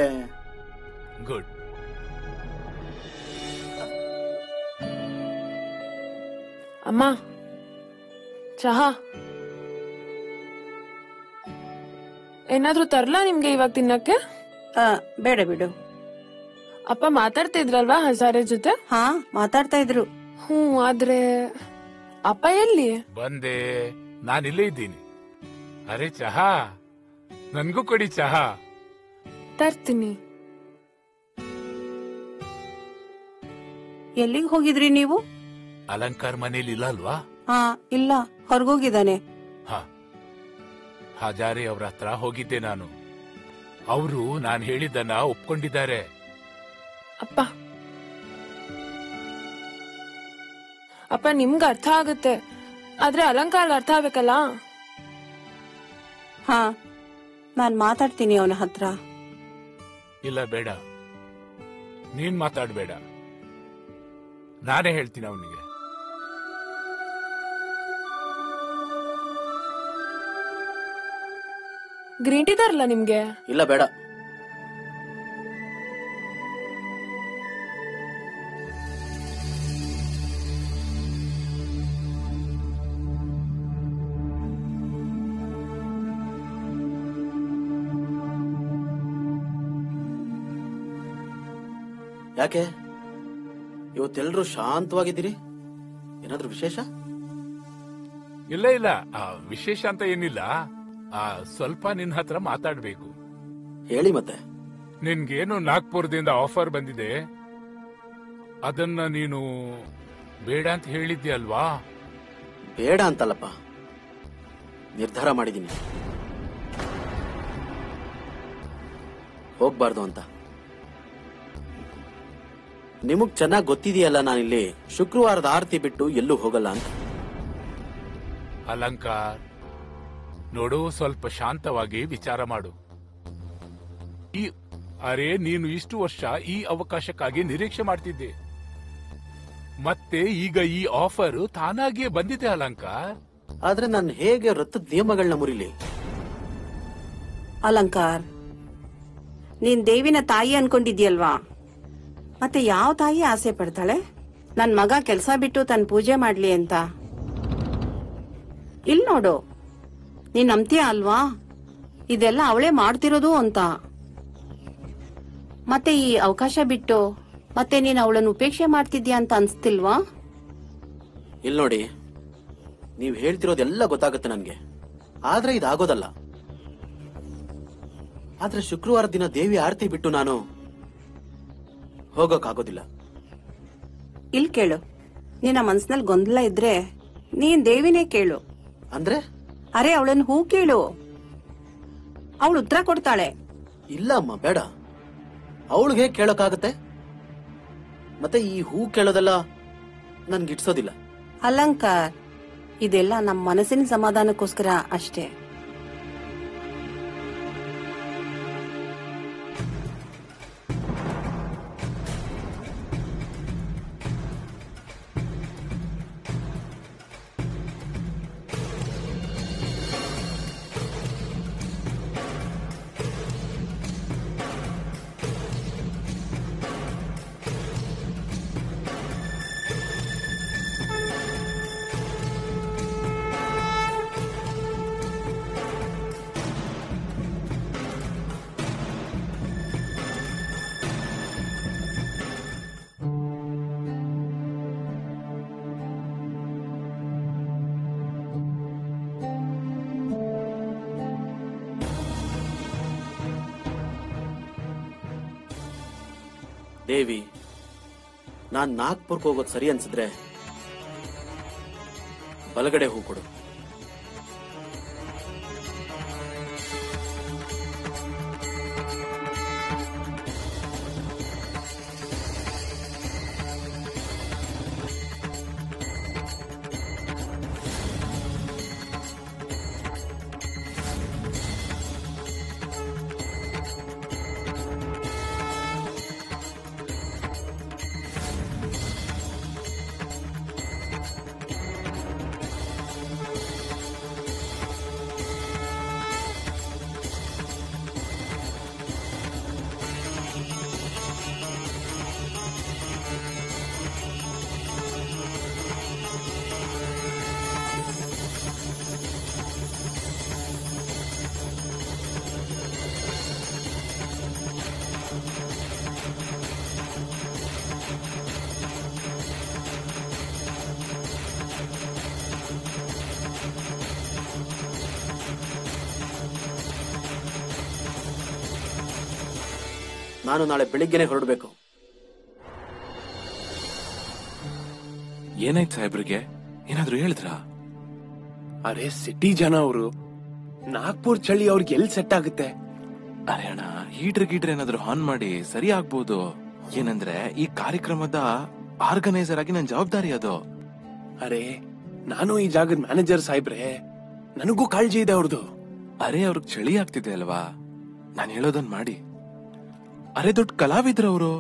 ಗುಡ್. ಅಮ್ಮ ಚಹಾ ಏನಾದ್ರೂ ತರ್ಲಾ ನಿಮ್ಗೆ ಇವಾಗ ತಿನ್ನಕ್ಕೆ? ಬೇಡ ಬಿಡು. ಅಪ್ಪ ಮಾತಾಡ್ತಾ ಇದ್ರಲ್ವಾ ಹಜಾರೆ ಜೊತೆ? ಹಾ ಮಾತಾಡ್ತಾ ಇದ್ರು. ಹ್ಮ್, ಆದ್ರೆ ಅಪ್ಪ ಎಲ್ಲಿ? ಬಂದೆ, ನಾನಿಲ್ಲೇ ಇದ್ದೀನಿ. ಅರೆ ಚಹಾ, ನನ್ಗೂ ಕೊಡಿ ಚಹಾ. ತರ್ತೀನಿ. ಎಲ್ಲಿಗೆ ಹೋಗಿದ್ರಿ ನೀವು? ಅಲಂಕಾರ್ ಮನೇಲಿ ಇಲ್ಲ ಅಲ್ವಾ? ಹಾ ಇಲ್ಲ, ಹೊರಗೋಗಿದ್ದಾನೆ. ಹಜಾರೆ ಅವ್ರ ಹತ್ರ ಹೋಗಿದ್ದೆ ನಾನು, ಅವರು ನಾನು ಹೇಳಿದ್ದನ್ನ ಒಪ್ಕೊಂಡಿದ್ದಾರೆ. ಅಪ್ಪ ಅಪ್ಪ ನಿಮ್ಗೆ ಅರ್ಥ ಆಗುತ್ತೆ, ಆದ್ರೆ ಅಲಂಕಾರ್ಗೆ ಅರ್ಥ ಆಗ್ಬೇಕಲ್ಲ. ಹಾ ನಾನ್ ಮಾತಾಡ್ತೀನಿ ಅವನ ಹತ್ರ. ಇಲ್ಲ ಬೇಡ, ನೀನ್ ಮಾತಾಡ್ಬೇಡ, ನಾನೇ ಹೇಳ್ತೀನಿ ಅವನಿಗೆ. ग्रीन टी तरला निम्गे इल्ल बेड ಯಾಕೆ ಇವತ್ತೆಲ್ಲರೂ ಶಾಂತವಾಗಿದ್ದೀರಿ ಏನಾದರೂ ವಿಶೇಷ ಇಲ್ಲ ಇಲ್ಲ ವಿಶೇಷ ಅಂತ ಏನಿಲ್ಲ ಸ್ವಲ್ಪ ನಿನ್ನ ಹತ್ರ ಮಾತಾಡಬೇಕು ಹೇಳಿ ಮತ್ತೆ ನಿಮಗೆ ಏನು ನಾಗಪುರದಿಂದ ಆಫರ್ ಬಂದಿದೆ ಅದನ್ನ ನೀನು ಬೇಡ ಅಂತ ಹೇಳಿದ್ದೆ ಅಲ್ವಾ ಬೇಡ ಅಂತಲ್ಲಪ್ಪ ನಿರ್ಧಾರ ಮಾಡಿದೀನಿ ಹೋಗಬಾರದು ಅಂತ ನಿಮಗೆ ಚೆನ್ನಾಗಿ ಗೊತ್ತಿದೆಯಲ್ಲ ನಾನು ಇಲ್ಲಿ ಶುಕ್ರವಾರದ ಆರತಿ ಬಿಟ್ಟು ಎಲ್ಲೂ ಹೋಗಲ್ಲ ಅಂತ ಅಲಂಕಾರ ನೋಡು ಸ್ವಲ್ಪ ಶಾಂತವಾಗಿ ವಿಚಾರ ಮಾಡು ಈ ಅರೆ ನೀನು ಇಷ್ಟು ವರ್ಷ ಈ ಅವಕಾಶಕ್ಕಾಗಿ ನಿರೀಕ್ಷೆ ಮಾಡ್ತಿದ್ದೆ ಮತ್ತೆ ಈಗ ಈ ಆಫರ್ ತಾನಾಗಿಯೇ ಬಂದಿದೆ ಅಲಂಕಾರ ಆದ್ರೆ ನಾನು ಹೇಗೆ ರಥದ ನಿಯಮಗಳನ್ನ ಮುರಿಲಿ ಅಲಂಕಾರ ನೀನ್ ದೇವಿನ ತಾಯಿ ಅನ್ಕೊಂಡಿದ್ಯಲ್ವಾ ಮತ್ತೆ ಯಾವ ತಾಯಿ ಆಸೆ ಪಡ್ತಾಳೆ ನನ್ ಮಗ ಕೆಲಸ ಬಿಟ್ಟು ತನ್ನ ಪೂಜೆ ಮಾಡ್ಲಿ ಅಂತ ಇಲ್ಲಿ ನೋಡು ನೀನ್ ನಂಬ್ತೀಯ ಅಲ್ವಾ ಇದೆಲ್ಲ ಅವಳೇ ಮಾಡ್ತಿರೋದು ಅಂತ ಮತ್ತೆ ಈ ಅವಕಾಶ ಬಿಟ್ಟು ಮತ್ತೆ ನೀನ್ ಅವಳನ್ನು ಉಪೇಕ್ಷೆ ಮಾಡ್ತಿದ್ಯಾ ಅಂತ ಅನ್ಸ್ತಿಲ್ವಾ ಇಲ್ಲಿ ನೋಡಿ ನೀವ್ ಹೇಳ್ತಿರೋದೆಲ್ಲ ಗೊತ್ತಾಗುತ್ತೆ ನನ್ಗೆ ಆದ್ರೆ ಇದಾಗೋದಲ್ಲ ಆದ್ರೆ ಶುಕ್ರವಾರ ದಿನ ದೇವಿ ಆರತಿ ಬಿಟ್ಟು ನಾನು ಹೋಗೋಕ್ಕಾಗೋದಿಲ್ಲ ಇಲ್ಲಿ ಕೇಳು ನಿನ್ನ ಮನಸ್ಸಿನಲ್ಲಿ ಗೊಂದಲ ಇದ್ರೆ ನೀನ್ ದೇವಿನೇ ಕೇಳು ಅಂದ್ರೆ ಅರೆ ಅವಳನ್ನು ಹೂ ಕೇಳು ಅವಳು ಉತ್ತರ ಕೊಡ್ತಾಳೆ ಇಲ್ಲ ಅಮ್ಮ ಬೇಡ ಅವಳಿಗೆ ಕೇಳೋಕ್ಕಾಗತ್ತೆ ಮತ್ತೆ ಈ ಹೂ ಕೇಳೋದೆಲ್ಲ ನನ್ಗಿಡ್ಸೋದಿಲ್ಲ ಅಲಂಕಾರ ಇದೆಲ್ಲ ನಮ್ಮ ಮನಸ್ಸಿನ ಸಮಾಧಾನಕ್ಕೋಸ್ಕರ ಅಷ್ಟೇ ದೇವಿ ನಾನ್ ನಾಗ್ಪುರ್ಗೆ ಹೋಗೋದು ಸರಿ ಅನ್ಸಿದ್ರೆ ಬಲಗಡೆ ಹೂ ಕೊಡು ನಾನು ನಾಳೆ ಬೆಳಿಗ್ಗೆನೆ ಹೊರಡಬೇಕು ಏನಾಯ್ತು ಸಾಹೇಬ್ರಿಗೆ ಏನಾದ್ರು ಹೇಳಿದ್ರಾ ಅರೆ ಸಿಟಿ ಜನ ಅವರು ನಾಗ್ಪುರ್ ಚಳಿ ಅವ್ರಿಗೆ ಎಲ್ಲಿ ಸೆಟ್ ಆಗುತ್ತೆ ಅರೆ ಅಣ್ಣ ಹೀಟರ್ ಗೀಟರ್ ಏನಾದ್ರು ಆನ್ ಮಾಡಿ ಸರಿ ಆಗ್ಬಹುದು ಏನಂದ್ರೆ ಈ ಕಾರ್ಯಕ್ರಮದ ಆರ್ಗನೈಸರ್ ಆಗಿ ನನ್ನ ಜವಾಬ್ದಾರಿ ಅದು ಅರೆ ನಾನು ಈ ಜಾಗದ ಮ್ಯಾನೇಜರ್ ಸಾಹೇಬ್ರೆ ನನಗೂ ಕಾಳಜಿ ಇದೆ ಅವ್ರದ್ದು ಅರೆ ಅವ್ರಿಗೆ ಚಳಿ ಆಗ್ತಿದೆ ಅಲ್ವಾ ನಾನು ಹೇಳೋದನ್ ಮಾಡಿ ಅರೆ ದೊಡ್ಡ ಕಲಾವಿದ್ರವ್ರು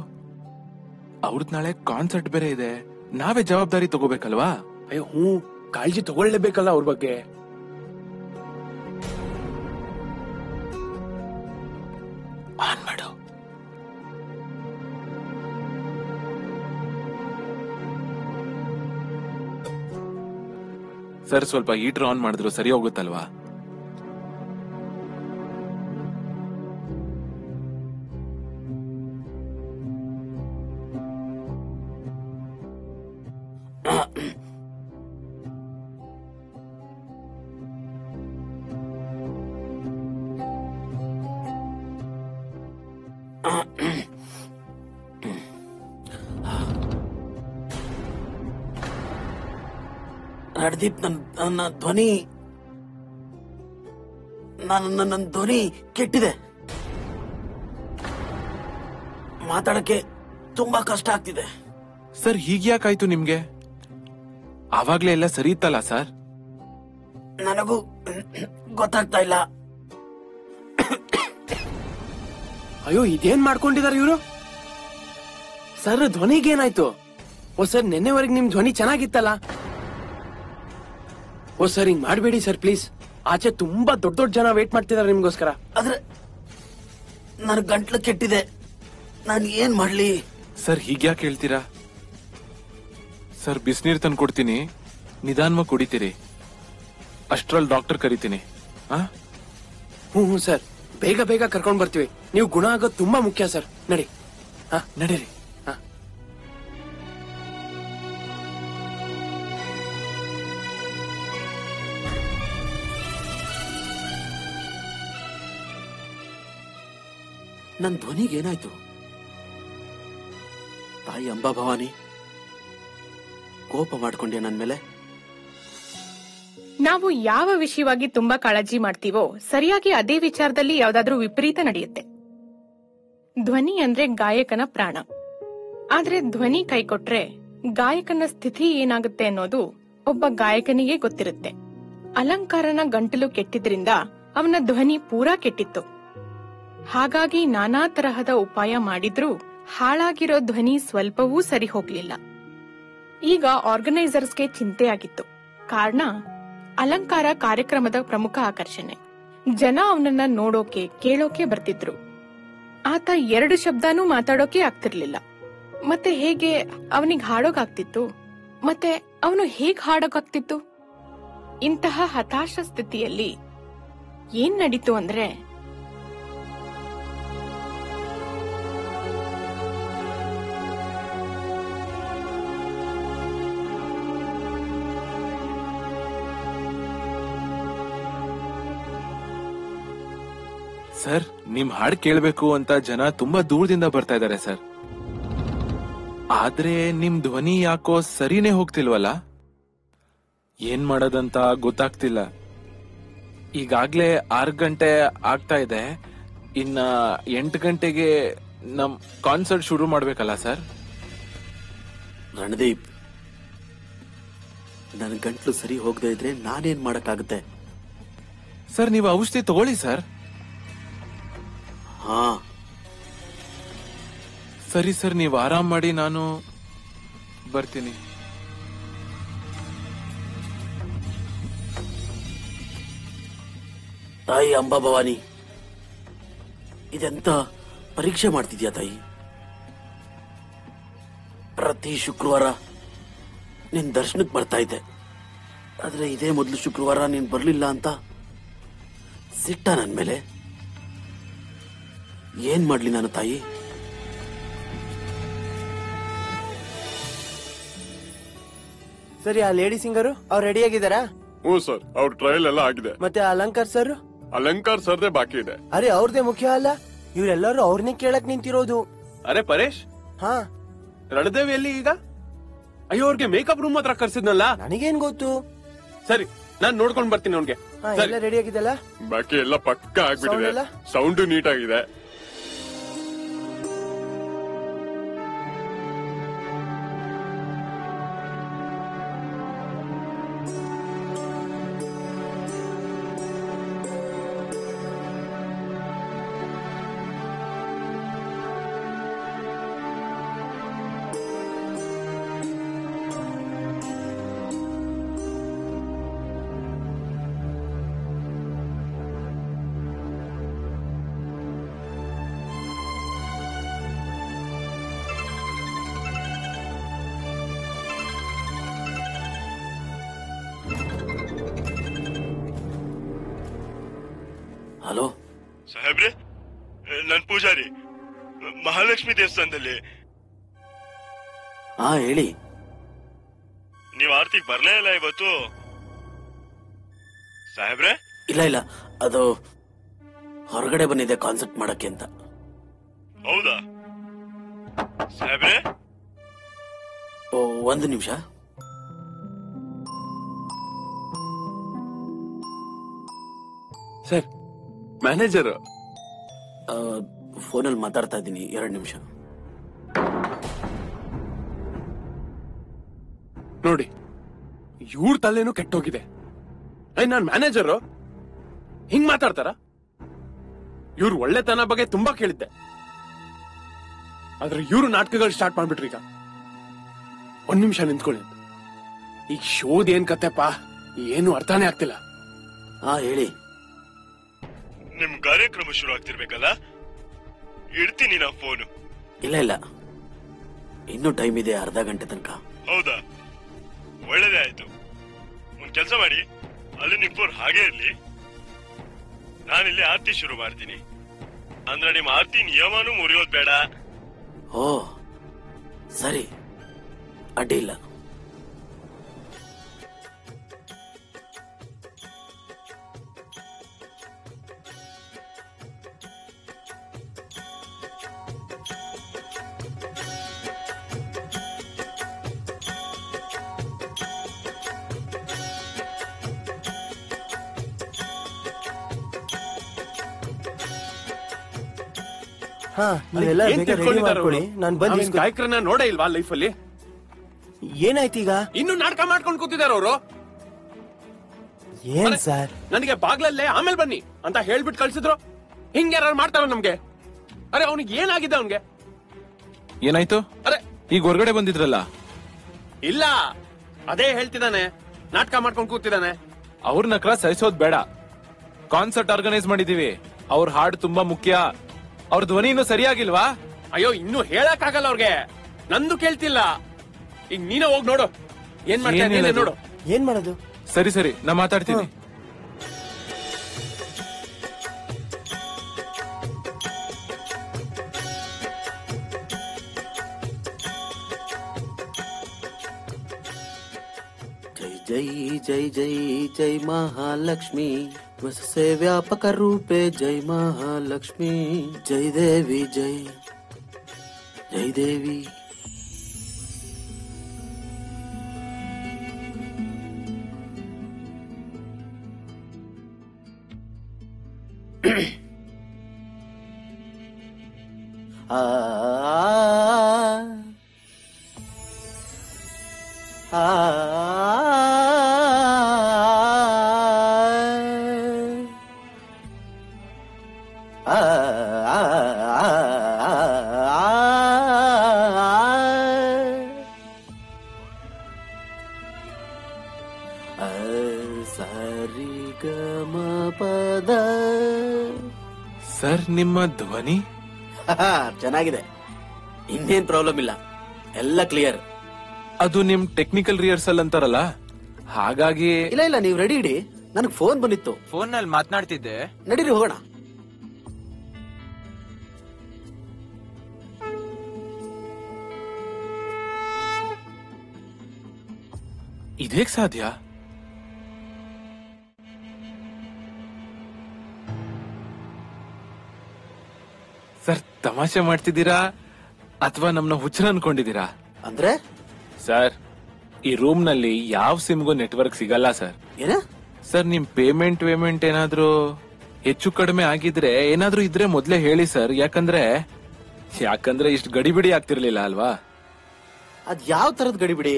ಅವ್ರದ್ ನಾಳೆ ಕಾನ್ಸರ್ಟ್ ಬೇರೆ ಇದೆ ನಾವೇ ಜವಾಬ್ದಾರಿ ತಗೋಬೇಕಲ್ವಾ ಅಯ್ಯೋ ಹ್ಞೂ ಕಾಳಜಿ ತಗೊಳ್ಳೇಬೇಕಲ್ಲ ಅವ್ರ ಬಗ್ಗೆ ಆನ್ ಮಾಡು. ಸರ್, ಸ್ವಲ್ಪ ಹೀಟರ್ ಆನ್ ಮಾಡಿದ್ರು ಸರಿ ಹೋಗುತ್ತಲ್ವಾ? ಪ್ರದೀಪ್, ನನ್ನ ಧ್ವನಿ ಕೆಟ್ಟಿದೆ, ಮಾತಾಡಕ್ಕೆ ತುಂಬಾ ಕಷ್ಟ ಆಗ್ತಿದೆ. ಸರ್, ಹೀಗ್ಯಾಕಾಯ್ತು ನಿಮ್ಗೆ? ಆವಾಗ್ಲೇ ಎಲ್ಲ ಸರಿ ಇತ್ತಲ್ಲ ಸರ್? ನನಗೂ ಗೊತ್ತಾಗ್ತಾ ಇಲ್ಲ. ಅಯ್ಯೋ, ಇದೇನ್ ಮಾಡ್ಕೊಂಡಿದಾರೆ ಇವ್ರು? ಸರ್, ಧ್ವನಿಗೇನಾಯ್ತು? ಓ ಸರ್, ನಿನ್ನೆವರೆಗೆ ನಿಮ್ ಧ್ವನಿ ಚೆನ್ನಾಗಿತ್ತಲ್ಲ. ಓ ಸರ್, ಹಿಂಗ್ ಮಾಡಬೇಡಿ ಸರ್ ಪ್ಲೀಸ್. ಆಚೆ ತುಂಬಾ ದೊಡ್ಡ ದೊಡ್ಡ ಜನ ವೇಟ್ ಮಾಡ್ತಿದಾರೆ ನಿಮ್ಗೋಸ್ಕರ. ಆದ್ರೆ ನನ್ ಗಂಟ್ಲು ಕೆಟ್ಟಿದೆ, ನಾನು ಏನ್ ಮಾಡ್ಲಿ? ಸರ್, ಹೀಗ್ಯಾಕೆ ಹೇಳ್ತೀರಾ? ಸರ್, ಬಿಸಿನೀರ್ ತಂದು ಕೊಡ್ತೀನಿ, ನಿಧಾನವಾಗಿ ಕುಡಿತೀರಿ, ಅಷ್ಟ್ರಲ್ಲಿ ಡಾಕ್ಟರ್ ಕರಿತೀನಿ. ಹ್ಞೂ ಹ್ಞೂ ಸರ್, ಬೇಗ ಬೇಗ ಕರ್ಕೊಂಡ್ ಬರ್ತೀವಿ. ನೀವು ಗುಣ ಆಗೋದು ತುಂಬಾ ಮುಖ್ಯ ಸರ್. ನಡಿ. ಹಾ, ನಡೀರಿ. ನನ್ನ ಧ್ವನಿಗೇನಾಯ್ತು? ತಾಯಿ ಅಂಬಾ ಭವಾನಿ, ಕೋಪ ಮಾಡ್ಕೊಂಡೆ ನನ್ನ ಮೇಲೆ? ನಾವು ಯಾವ ವಿಷಯವಾಗಿ ತುಂಬಾ ಕಾಳಜಿ ಮಾಡ್ತೀವೋ ಸರಿಯಾಗಿ ಅದೇ ವಿಚಾರದಲ್ಲಿ ಯಾವ್ದಾದ್ರೂ ವಿಪರೀತ ನಡೆಯುತ್ತೆ. ಧ್ವನಿ ಅಂದ್ರೆ ಗಾಯಕನ ಪ್ರಾಣ. ಆದ್ರೆ ಧ್ವನಿ ಕೈಕೊಟ್ರೆ ಗಾಯಕನ ಸ್ಥಿತಿ ಏನಾಗುತ್ತೆ ಅನ್ನೋದು ಒಬ್ಬ ಗಾಯಕನಿಗೆ ಗೊತ್ತಿರುತ್ತೆ. ಅಲಂಕಾರನ ಗಂಟಲು ಕೆಟ್ಟಿದ್ರಿಂದ ಅವನ ಧ್ವನಿ ಪೂರಾ ಕೆಟ್ಟಿತ್ತು. ಹಾಗಾಗಿ ನಾನಾ ತರಹದ ಉಪಾಯ ಮಾಡಿದ್ರೂ ಹಾಳಾಗಿರೋ ಧ್ವನಿ ಸ್ವಲ್ಪವೂ ಸರಿ ಹೋಗ್ಲಿಲ್ಲ. ಈಗ ಆರ್ಗನೈಸರ್ಸ್ಗೆ ಚಿಂತೆಯಾಗಿತ್ತು. ಕಾರಣ, ಅಲಂಕಾರ ಕಾರ್ಯಕ್ರಮದ ಪ್ರಮುಖ ಆಕರ್ಷಣೆ. ಜನ ಅವನನ್ನ ನೋಡೋಕೆ, ಕೇಳೋಕೆ ಬರ್ತಿದ್ರು. ಆತ ಎರಡು ಶಬ್ದನೂ ಮಾತಾಡೋಕೆ ಆಗ್ತಿರ್ಲಿಲ್ಲ. ಮತ್ತೆ ಹೇಗೆ ಅವನಿಗೆ ಹಾಡೋಕಾಗ್ತಿತ್ತು? ಮತ್ತೆ ಅವನು ಹೇಗ್ ಹಾಡೋಕಾಗ್ತಿತ್ತು? ಇಂತಹ ಹತಾಶ ಸ್ಥಿತಿಯಲ್ಲಿ ಏನ್ ನಡೀತು ಅಂದ್ರೆ, ಸರ್, ನಿಮ್ ಹಾಡ್ ಕೇಳಬೇಕು ಅಂತ ಜನ ತುಂಬಾ ದೂರದಿಂದ ಬರ್ತಾ ಇದಾರೆ ಸರ್. ಆದ್ರೆ ನಿಮ್ ಧ್ವನಿ ಯಾಕೋ ಸರಿನೇ ಹೋಗ್ತಿಲ್ವಲ್ಲ? ಏನ್ ಮಾಡೋದಂತ ಗೊತ್ತಾಗ್ತಿಲ್ಲ. ಈಗಾಗ್ಲೇ 6 ಗಂಟೆ ಆಗ್ತಾ ಇದೆ, ಇನ್ನ 8 ಗಂಟೆಗೆ ನಮ್ ಕಾನ್ಸರ್ಟ್ ಶುರು ಮಾಡ್ಬೇಕಲ್ಲ ಸರ್? ರಣದೀಪ್, ನನ್ ಗಂಟ್ಲು ಸರಿ ಹೋಗದೆ ಇದ್ರೆ ನಾನೇನ್ ಮಾಡಕ್ಕಾಗುತ್ತೆ? ಸರ್, ನೀವು ಔಷಧಿ ತಗೊಳ್ಳಿ ಸರ್. ಹಾ ಸರಿ ಸರ್, ನೀವು ಆರಾಮ್ ಮಾಡಿ, ನಾನು ಬರ್ತೀನಿ. ತಾಯಿ ಅಂಬಾ ಭವಾನಿ, ಇದೆಂತ ಪರೀಕ್ಷೆ ಮಾಡ್ತಿದ್ಯಾ ತಾಯಿ? ಪ್ರತಿ ಶುಕ್ರವಾರ ನಿನ್ ದರ್ಶನಕ್ಕೆ ಬರ್ತಾ ಇದ್ದೆ, ಆದ್ರೆ ಇದೇ ಮೊದಲು ಶುಕ್ರವಾರ ನೀನ್ ಬರ್ಲಿಲ್ಲ ಅಂತ ಸಿಟ್ಟ ನನ್ ಮೇಲೆ? ಏನ್ ಮಾಡ್ಲಿ ನಾನು ತಾಯಿ? ಸರಿ, ಆ ಲೇಡಿ ಸಿಂಗರು ಅವ್ರು ರೆಡಿ ಆಗಿದಾರಾ? ಹ್ಞೂ ಸರ್, ಅವ್ರ ಟ್ರಯಲ್ ಎಲ್ಲ ಆಗಿದೆ. ಮತ್ತೆ ಅಲಂಕಾರ್ ಸರ್? ಅಲಂಕಾರ್ ಸರ್ದೇ ಬಾಕಿ ಇದೆ. ಅರೆ, ಅವ್ರದೇ ಮುಖ್ಯ ಅಲ್ಲ, ಇವ್ರೆಲ್ಲರೂ ಅವ್ರನ್ನೇ ಕೇಳಕ್ ನಿಂತಿರೋದು. ಅರೆ ಪರೇಶ್, ಹಾ ರಣದೇವಿ ಎಲ್ಲಿ ಈಗ? ಅಯ್ಯೋ, ಅವ್ರಿಗೆ ಮೇಕಪ್ ರೂಮ್ ಹತ್ರ ಕರ್ಸಿದ್ನಲ್ಲ. ನನಗೇನ್ ಗೊತ್ತು. ಸರಿ, ನಾನ್ ನೋಡ್ಕೊಂಡ್ ಬರ್ತೀನಿ ಅವ್ನ್ಗೆ. ಎಲ್ಲ ರೆಡಿ ಆಗಿದೆಲ್ಲ? ಬಾಕಿ ಎಲ್ಲ ಪಕ್ಕಾ ಆಗ್ಬಿಟ್ಟಿದೆ, ಸೌಂಡು ನೀಟ್ ಆಗಿದೆ. ಹಲೋ ಸಾಹೇಬ್ರೆ, ನಾನು ಪೂಜಾರಿ, ಮಹಾಲಕ್ಷ್ಮಿ ದೇವಸ್ಥಾನದಲ್ಲಿ. ಹಾ ಹೇಳಿ. ನೀವು ಆರ್ತಿಗೆ ಬರಲೇ ಇಲ್ಲ ಇವತ್ತು ಸಾಹೇಬ್ರೆ? ಇಲ್ಲ ಇಲ್ಲ, ಅದು ಹೊರಗಡೆ ಬಂದಿದೆ ಕಾನ್ಸರ್ಟ್ ಮಾಡಕ್ಕೆ ಅಂತ. ಹೌದಾ ಸಾಹೇಬ್ರೆ? ಒಂದು ನಿಮಿಷ. ಸರ್, ಮ್ಯಾನೇಜರ್ ಫೋನಲ್ಲಿ ಮಾತಾಡ್ತಾ ಇದ್ದೀನಿ, ಎರಡು ನಿಮಿಷ ನೋಡಿ. ಇವ್ರ ತಲೆನೂ ಕೆಟ್ಟೋಗಿದೆ. ನಾನು ಮ್ಯಾನೇಜರು, ಹಿಂಗ್ ಮಾತಾಡ್ತಾರ? ಇವ್ರ ಒಳ್ಳೆತನ ಬಗ್ಗೆ ತುಂಬಾ ಕೇಳಿದ್ದೆ, ಆದ್ರೆ ಇವ್ರು ನಾಟಕಗಳು ಸ್ಟಾರ್ಟ್ ಮಾಡ್ಬಿಟ್ರಿ. ಈಗ ಒಂದ್ ನಿಮಿಷ ನಿಂತ್ಕೊಳ್ಳಿ. ಈಗ ಶೋದ್ ಏನ್ ಕತೆಪ್ಪ, ಏನು ಅರ್ಥನೇ ಆಗ್ತಿಲ್ಲ. ಹಾ ಹೇಳಿ. ನಿಮ್ ಕಾರ್ಯಕ್ರಮ ಶುರು ಆಗ್ತಿರ್ಬೇಕಲ್ಲ, ಇಡ್ತೀನಿ ನಾ ಫೋನು. ಇಲ್ಲ ಇಲ್ಲ, ಇನ್ನೂ ಟೈಮ್ ಇದೆ, ಅರ್ಧ ಗಂಟೆ ತನಕ. ಹೌದಾ, ಒಳ್ಳೇದೇ ಆಯ್ತು. ಒಂದ್ ಕೆಲಸ ಮಾಡಿ, ಅಲ್ಲಿ ನಿಮ್ ಫೋನ್ ಹಾಗೆ ಇರ್ಲಿ, ನಾನಿಲ್ಲಿ ಆರ್ತಿ ಶುರು ಮಾಡ್ತೀನಿ. ಅಂದ್ರೆ ನಿಮ್ ಆರ್ತಿ ನಿಯಮನೂ ಮುರಿಯೋದ್ ಬೇಡ. ಓ ಸರಿ, ಅಡ್ಡಿ ಇಲ್ಲ. ಗಾಯಕರನ್ನ ನೋಡೇ ಇಲ್ವಾ ಲೈಫ್ ಅಲ್ಲಿ? ಏನಾಯ್ತು ಈಗ? ಇನ್ನು ನಾಟಕ ಮಾಡ್ಕೊಂಡು ಕೂತಿದಾರ ಅವರು. ಏನ್ ಸರ್, ನನಗೆ ಬಾಗ್ಲಲ್ಲೇ ಆಮೇಲೆ ಬನ್ನಿ ಅಂತ ಹೇಳ್ಬಿಟ್ಟು ಕಳ್ಸಿದ್ರು. ಹಿಂಗ ಯಾರು ಮಾಡ್ತಾರ ನಮ್ಗೆ? ಅರೆ ಅವನಿಗೆ ಏನಾಗಿದೆ? ಅವನ್ಗೆ ಏನಾಯ್ತು? ಅರೆ ಈಗ ಹೊರಗಡೆ ಬಂದಿದ್ರಲ್ಲ? ಇಲ್ಲ, ಅದೇ ಹೇಳ್ತಿದ್ದಾನೆ, ನಾಟಕ ಮಾಡ್ಕೊಂಡು ಕೂತಿದ್ದಾನೆ. ಅವ್ರನ್ನ ಸಹಿಸೋದ್ ಬೇಡ. ಕಾನ್ಸರ್ಟ್ ಆರ್ಗನೈಸ್ ಮಾಡಿದೀವಿ, ಅವ್ರ ಹಾಡು ತುಂಬಾ ಮುಖ್ಯ. ಅವ್ರ ಧ್ವನಿ ಇನ್ನೂ ಸರಿಯಾಗಿಲ್ವಾ? ಅಯ್ಯೋ, ಇನ್ನು ಹೇಳಕ್ ಆಗಲ್ಲ ಅವ್ರಿಗೆ. ನಂದು ಕೇಳ್ತಿಲ್ಲ. ಈಗ ನೀನ ಹೋಗಿ ನೋಡು, ಏನ್ ಮಾಡ್ತೀನಿ ನೋಡು. ಏನ್ ಮಾಡೋದು? ಸರಿ ಸರಿ, ನಾ ಮಾತಾಡ್ತೀನಿ. ಜೈ ಜೈ ಜೈ ಜೈ ಮಹಾಲಕ್ಷ್ಮಿ, ವಸಸೆ ವ್ಯಾಪಕ ರೂಪೆ ಜೈ ಮಹಾಲಕ್ಷ್ಮಿ. ಜೈ ದೇವಿ ಜೈ ಜೈ ದೇವಿ. ಸರ್, ನಿಮ್ಮ ಧ್ವನಿ ಚೆನ್ನಾಗಿದೆ, ಇನ್ನೇನ್ ಪ್ರಾಬ್ಲಮ್ ಇಲ್ಲ, ಎಲ್ಲ ಕ್ಲಿಯರ್. ಅದು ನಿಮ್ ಟೆಕ್ನಿಕಲ್ ರಿಹರ್ಸಲ್ ಅಂತಾರಲ್ಲ, ಹಾಗಾಗಿ. ಇಲ್ಲ ಇಲ್ಲ, ನೀವ್ ರೆಡಿ ಇಡಿ, ನನಗ್ ಫೋನ್ ಬಂದಿತ್ತು, ಫೋನ್ ನಲ್ಲಿ ಮಾತನಾಡ್ತಿದ್ದೆ. ನಡೀರಿ ಹೋಗೋಣ. ಇದೇಕ್ ಸಾಧ್ಯ? ಸರ್, ತಮಾಷೆ ಮಾಡ್ತಿದ್ದೀರಾ ಅಥವಾ ನಮ್ನ ಹುಚ್ಚರ ಅನ್ಕೊಂಡಿದ್ದೀರಾ? ಅಂದ್ರೆ ಸರ್, ಈ ರೂಮ್ ನಲ್ಲಿ ಯಾವ ಸಿಮ್ಗೂ ನೆಟ್ವರ್ಕ್ ಸಿಗಲ್ಲ ಸರ್. ಏನ ಸರ್, ನಿಮ್ ಪೇಮೆಂಟ್ ಏನಾದ್ರೂ ಹೆಚ್ಚು ಕಡಿಮೆ ಆಗಿದ್ರೆ, ಏನಾದ್ರೂ ಇದ್ರೆ ಮೊದ್ಲೇ ಹೇಳಿ ಸರ್. ಯಾಕಂದ್ರೆ ಇಷ್ಟು ಗಡಿಬಿಡಿ ಆಗ್ತಿರ್ಲಿಲ್ಲ ಅಲ್ವಾ? ಅದ್ ಯಾವ ತರದ್ ಗಡಿಬಿಡಿ?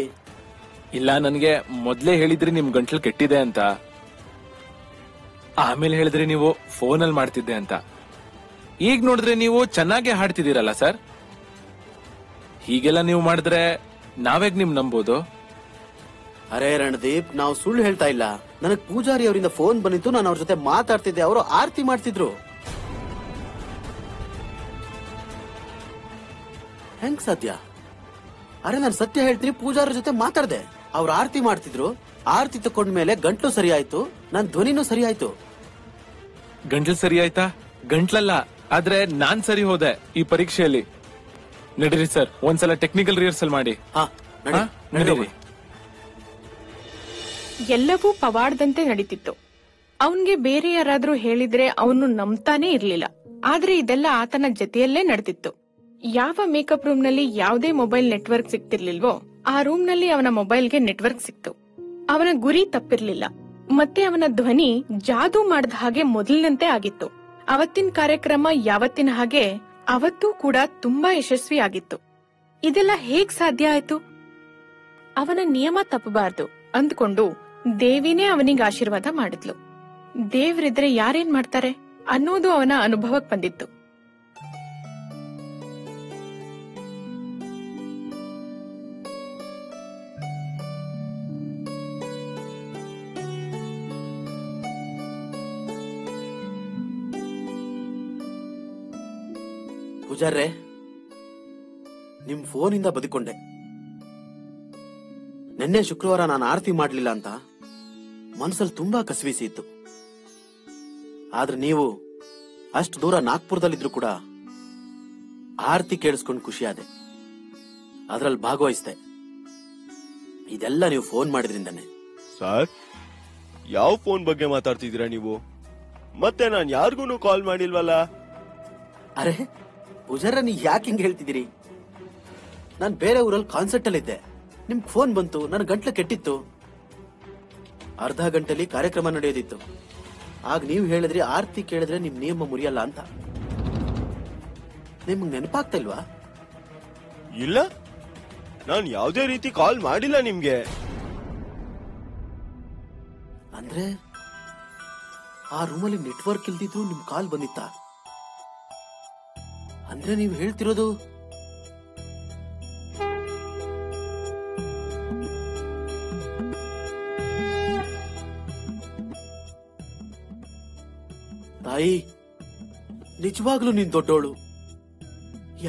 ಇಲ್ಲ, ನನ್ಗೆ ಮೊದ್ಲೇ ಹೇಳಿದ್ರಿ ನಿಮ್ ಗಂಟ್ಲು ಕೆಟ್ಟಿದೆ ಅಂತ, ಆಮೇಲೆ ಹೇಳಿದ್ರಿ ನೀವು ಫೋನ್ ಅಲ್ಲಿ ಮಾಡ್ತಿದ್ದೆ ಅಂತ. ಈಗ ನೋಡಿದ್ರೆ ನೀವು ಚೆನ್ನಾಗೆ ಹಾಡ್ತಿದ್ದೀರಲ್ಲ ಸರ್. ಹೀಗೆಲ್ಲ ನೀವು ಮಾಡಿದ್ರೆ ನಾವೇಗ್ ನಿಮ್ ನಂಬೋದು? ಅರೆ ರಣದೀಪ್, ನಾವು ಸುಳ್ಳು ಹೇಳ್ತಾ ಇಲ್ಲ. ನನಗ್ ಪೂಜಾರಿ ಅವರಿಂದ ಫೋನ್ ಬಂದಿತ್ತು, ನಾನು ಅವ್ರ ಜೊತೆ ಮಾತಾಡ್ತಿದ್ದೆ, ಅವರು ಆರತಿ ಮಾಡ್ತಿದ್ರು. ಹೆಂಗ್ ಸಾಧ್ಯ? ಅರೆ ನಾನು ಸತ್ಯ ಹೇಳ್ತೀನಿ, ಪೂಜಾರಿ ಜೊತೆ ಮಾತಾಡ್ದೆ, ಅವ್ರು ಆರತಿ ಮಾಡ್ತಿದ್ರು. ಆರತಿ ತಕೊಂಡ್ಮೇಲೆ ಗಂಟ್ಲು ಸರಿ ಆಯ್ತು, ನನ್ನ ಧ್ವನಿನೂ ಸರಿ ಆಯ್ತು. ಗಂಟಲು ಸರಿ ಆಯ್ತಾ? ಗಂಟಲಲ್ಲ, ಆದ್ರೆ ನಾನ್ ಸರಿ ಹೋದೆ ಈ ಪರೀಕ್ಷೆಯಲ್ಲಿ. ನಡೀರಿ ಸರ್, ಒಂದ್ಸಲ ಟೆಕ್ನಿಕಲ್ ರಿಹರ್ಸಲ್ ಮಾಡಿ. ಎಲ್ಲವೂ ಪವಾಡದಂತೆ ನಡೀತಿತ್ತು. ಅವನ್ಗೆ ಬೇರೆ ಯಾರಾದ್ರೂ ಹೇಳಿದ್ರೆ ಅವನು ನಂಬ್ತಾನೆ ಇರ್ಲಿಲ್ಲ. ಆದ್ರೆ ಇದೆಲ್ಲ ಆತನ ಜತೆಯಲ್ಲೇ ನಡೆದಿತ್ತು. ಯಾವ ಮೇಕಪ್ ರೂಮ್ ನಲ್ಲಿ ಯಾವುದೇ ಮೊಬೈಲ್ ನೆಟ್ವರ್ಕ್ ಸಿಗ್ತಿರ್ಲಿಲ್ವೋ ಆ ರೂಮ್ ನಲ್ಲಿ ಅವನ ಮೊಬೈಲ್ಗೆ ನೆಟ್ವರ್ಕ್ ಸಿಕ್ತು. ಅವನ ಗುರಿ ತಪ್ಪಿರ್ಲಿಲ್ಲ, ಮತ್ತೆ ಅವನ ಧ್ವನಿ ಜಾದೂ ಮಾಡಿದ ಹಾಗೆ ಮೊದಲಿನಂತೆ ಆಗಿತ್ತು. ಅವತ್ತಿನ ಕಾರ್ಯಕ್ರಮ ಯಾವತ್ತಿನ ಹಾಗೆ ಅವತ್ತೂ ಕೂಡ ತುಂಬಾ ಯಶಸ್ವಿ ಆಗಿತ್ತು. ಇದೆಲ್ಲ ಹೇಗ್ ಸಾಧ್ಯ ಆಯ್ತು? ಅವನ ನಿಯಮ ತಪ್ಪಬಾರ್ದು ಅಂದ್ಕೊಂಡು ದೇವಿನೇ ಅವನಿಗೆ ಆಶೀರ್ವಾದ ಮಾಡಿದ್ಲು. ದೇವ್ರಿದ್ರೆ ಯಾರೇನ್ ಮಾಡ್ತಾರೆ ಅನ್ನೋದು ಅವನ ಅನುಭವಕ್ಕೆ ಬಂದಿತ್ತು. ಪೂಜಾರ್ರೆ, ನಿಮ್ ಫೋನ್ ಇಂದ ಬದುಕೊಂಡೆ. ನಿನ್ನೆ ಶುಕ್ರವಾರ ನಾನು ಆರತಿ ಮಾಡ್ಲಿಲ್ಲ ಅಂತ ಮನಸ್ಸಲ್ಲಿ ತುಂಬಾ ಕಸವಿಸಿ ಇತ್ತು. ಆದ್ರೆ ನೀವು ಅಷ್ಟು ದೂರ ನಾಗ್ಪುರದಲ್ಲಿದ್ರು ಕೂಡ ಆರತಿ ಕೇಳಿಸ್ಕೊಂಡು ಖುಷಿಯಾದೆ, ಅದ್ರಲ್ಲಿ ಭಾಗವಹಿಸ್ದೆ. ಇದೆಲ್ಲ ನೀವು ಫೋನ್ ಮಾಡಿದ್ರಿಂದಾನೆ. ಸರ್, ಯಾವ ಫೋನ್ ಬಗ್ಗೆ ಮಾತಾಡ್ತಿದ್ದೀರಾ ನೀವು? ಮತ್ತೆ ನಾನು ಯಾರಿಗೂ ಕಾಲ್ ಮಾಡಿಲ್ವಲ್ಲ. ಅರೆ ಪೂಜಾರ, ನೀ ಯಾಕೆ ಹಿಂಗ್ ಹೇಳ್ತಿದ್ದೀರಿ? ನಾನು ಬೇರೆ ಊರಲ್ಲಿ ಕಾನ್ಸರ್ಟ್ ಅಲ್ಲಿ ಇದ್ದೆ. ನಿಮ್ಗೆ ಫೋನ್ ಬಂತು, ನನ್ನ ಗಂಟ್ಲು ಕೆಟ್ಟಿತ್ತು. ಅರ್ಧ ಗಂಟೆಲಿ ಕಾರ್ಯಕ್ರಮ ನಡೆಯೋದಿತ್ತು. ಆಗ ನೀವು ಹೇಳಿದ್ರಿ ಆರತಿ ಕೇಳಿದ್ರೆ ನಿಮ್ ನಿಯಮ ಮುರಿಯಲ್ಲ ಅಂತ. ನಿಮ್ಗೆ ನೆನಪಾಗ್ತಾ ಇಲ್ವಾ? ಇಲ್ಲ, ನಾನು ಯಾವುದೇ ರೀತಿ ಕಾಲ್ ಮಾಡಿಲ್ಲ ನಿಮ್ಗೆ. ಅಂದ್ರೆ ಆ ರೂಮಲ್ಲಿ ನೆಟ್ವರ್ಕ್ ಇಲ್ದಿದ್ರು ನಿಮ್ ಕಾಲ್ ಬಂದಿತ್ತ? ಅಂದ್ರೆ ನೀವು ಹೇಳ್ತಿರೋದು ತಾಯಿ ನಿಜವಾಗ್ಲೂ ನೀನ್ ದೊಡ್ಡೋಳು,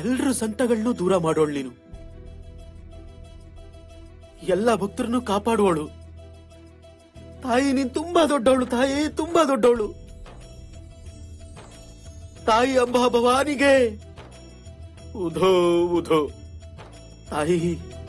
ಎಲ್ರ ಸಂತಗಳನ್ನೂ ದೂರ ಮಾಡೋಳು, ನೀನು ಎಲ್ಲ ಭಕ್ತರನ್ನು ಕಾಪಾಡುವಳು. ತಾಯಿ ನೀನ್ ತುಂಬಾ ದೊಡ್ಡವಳು, ತಾಯಿ ತುಂಬಾ ದೊಡ್ಡವಳು. ತಾಯಿ ಅಂಬಾ ಭವಾನಿಗೆ ಉಧೋ ಉಧೋ. ತಾಯಿ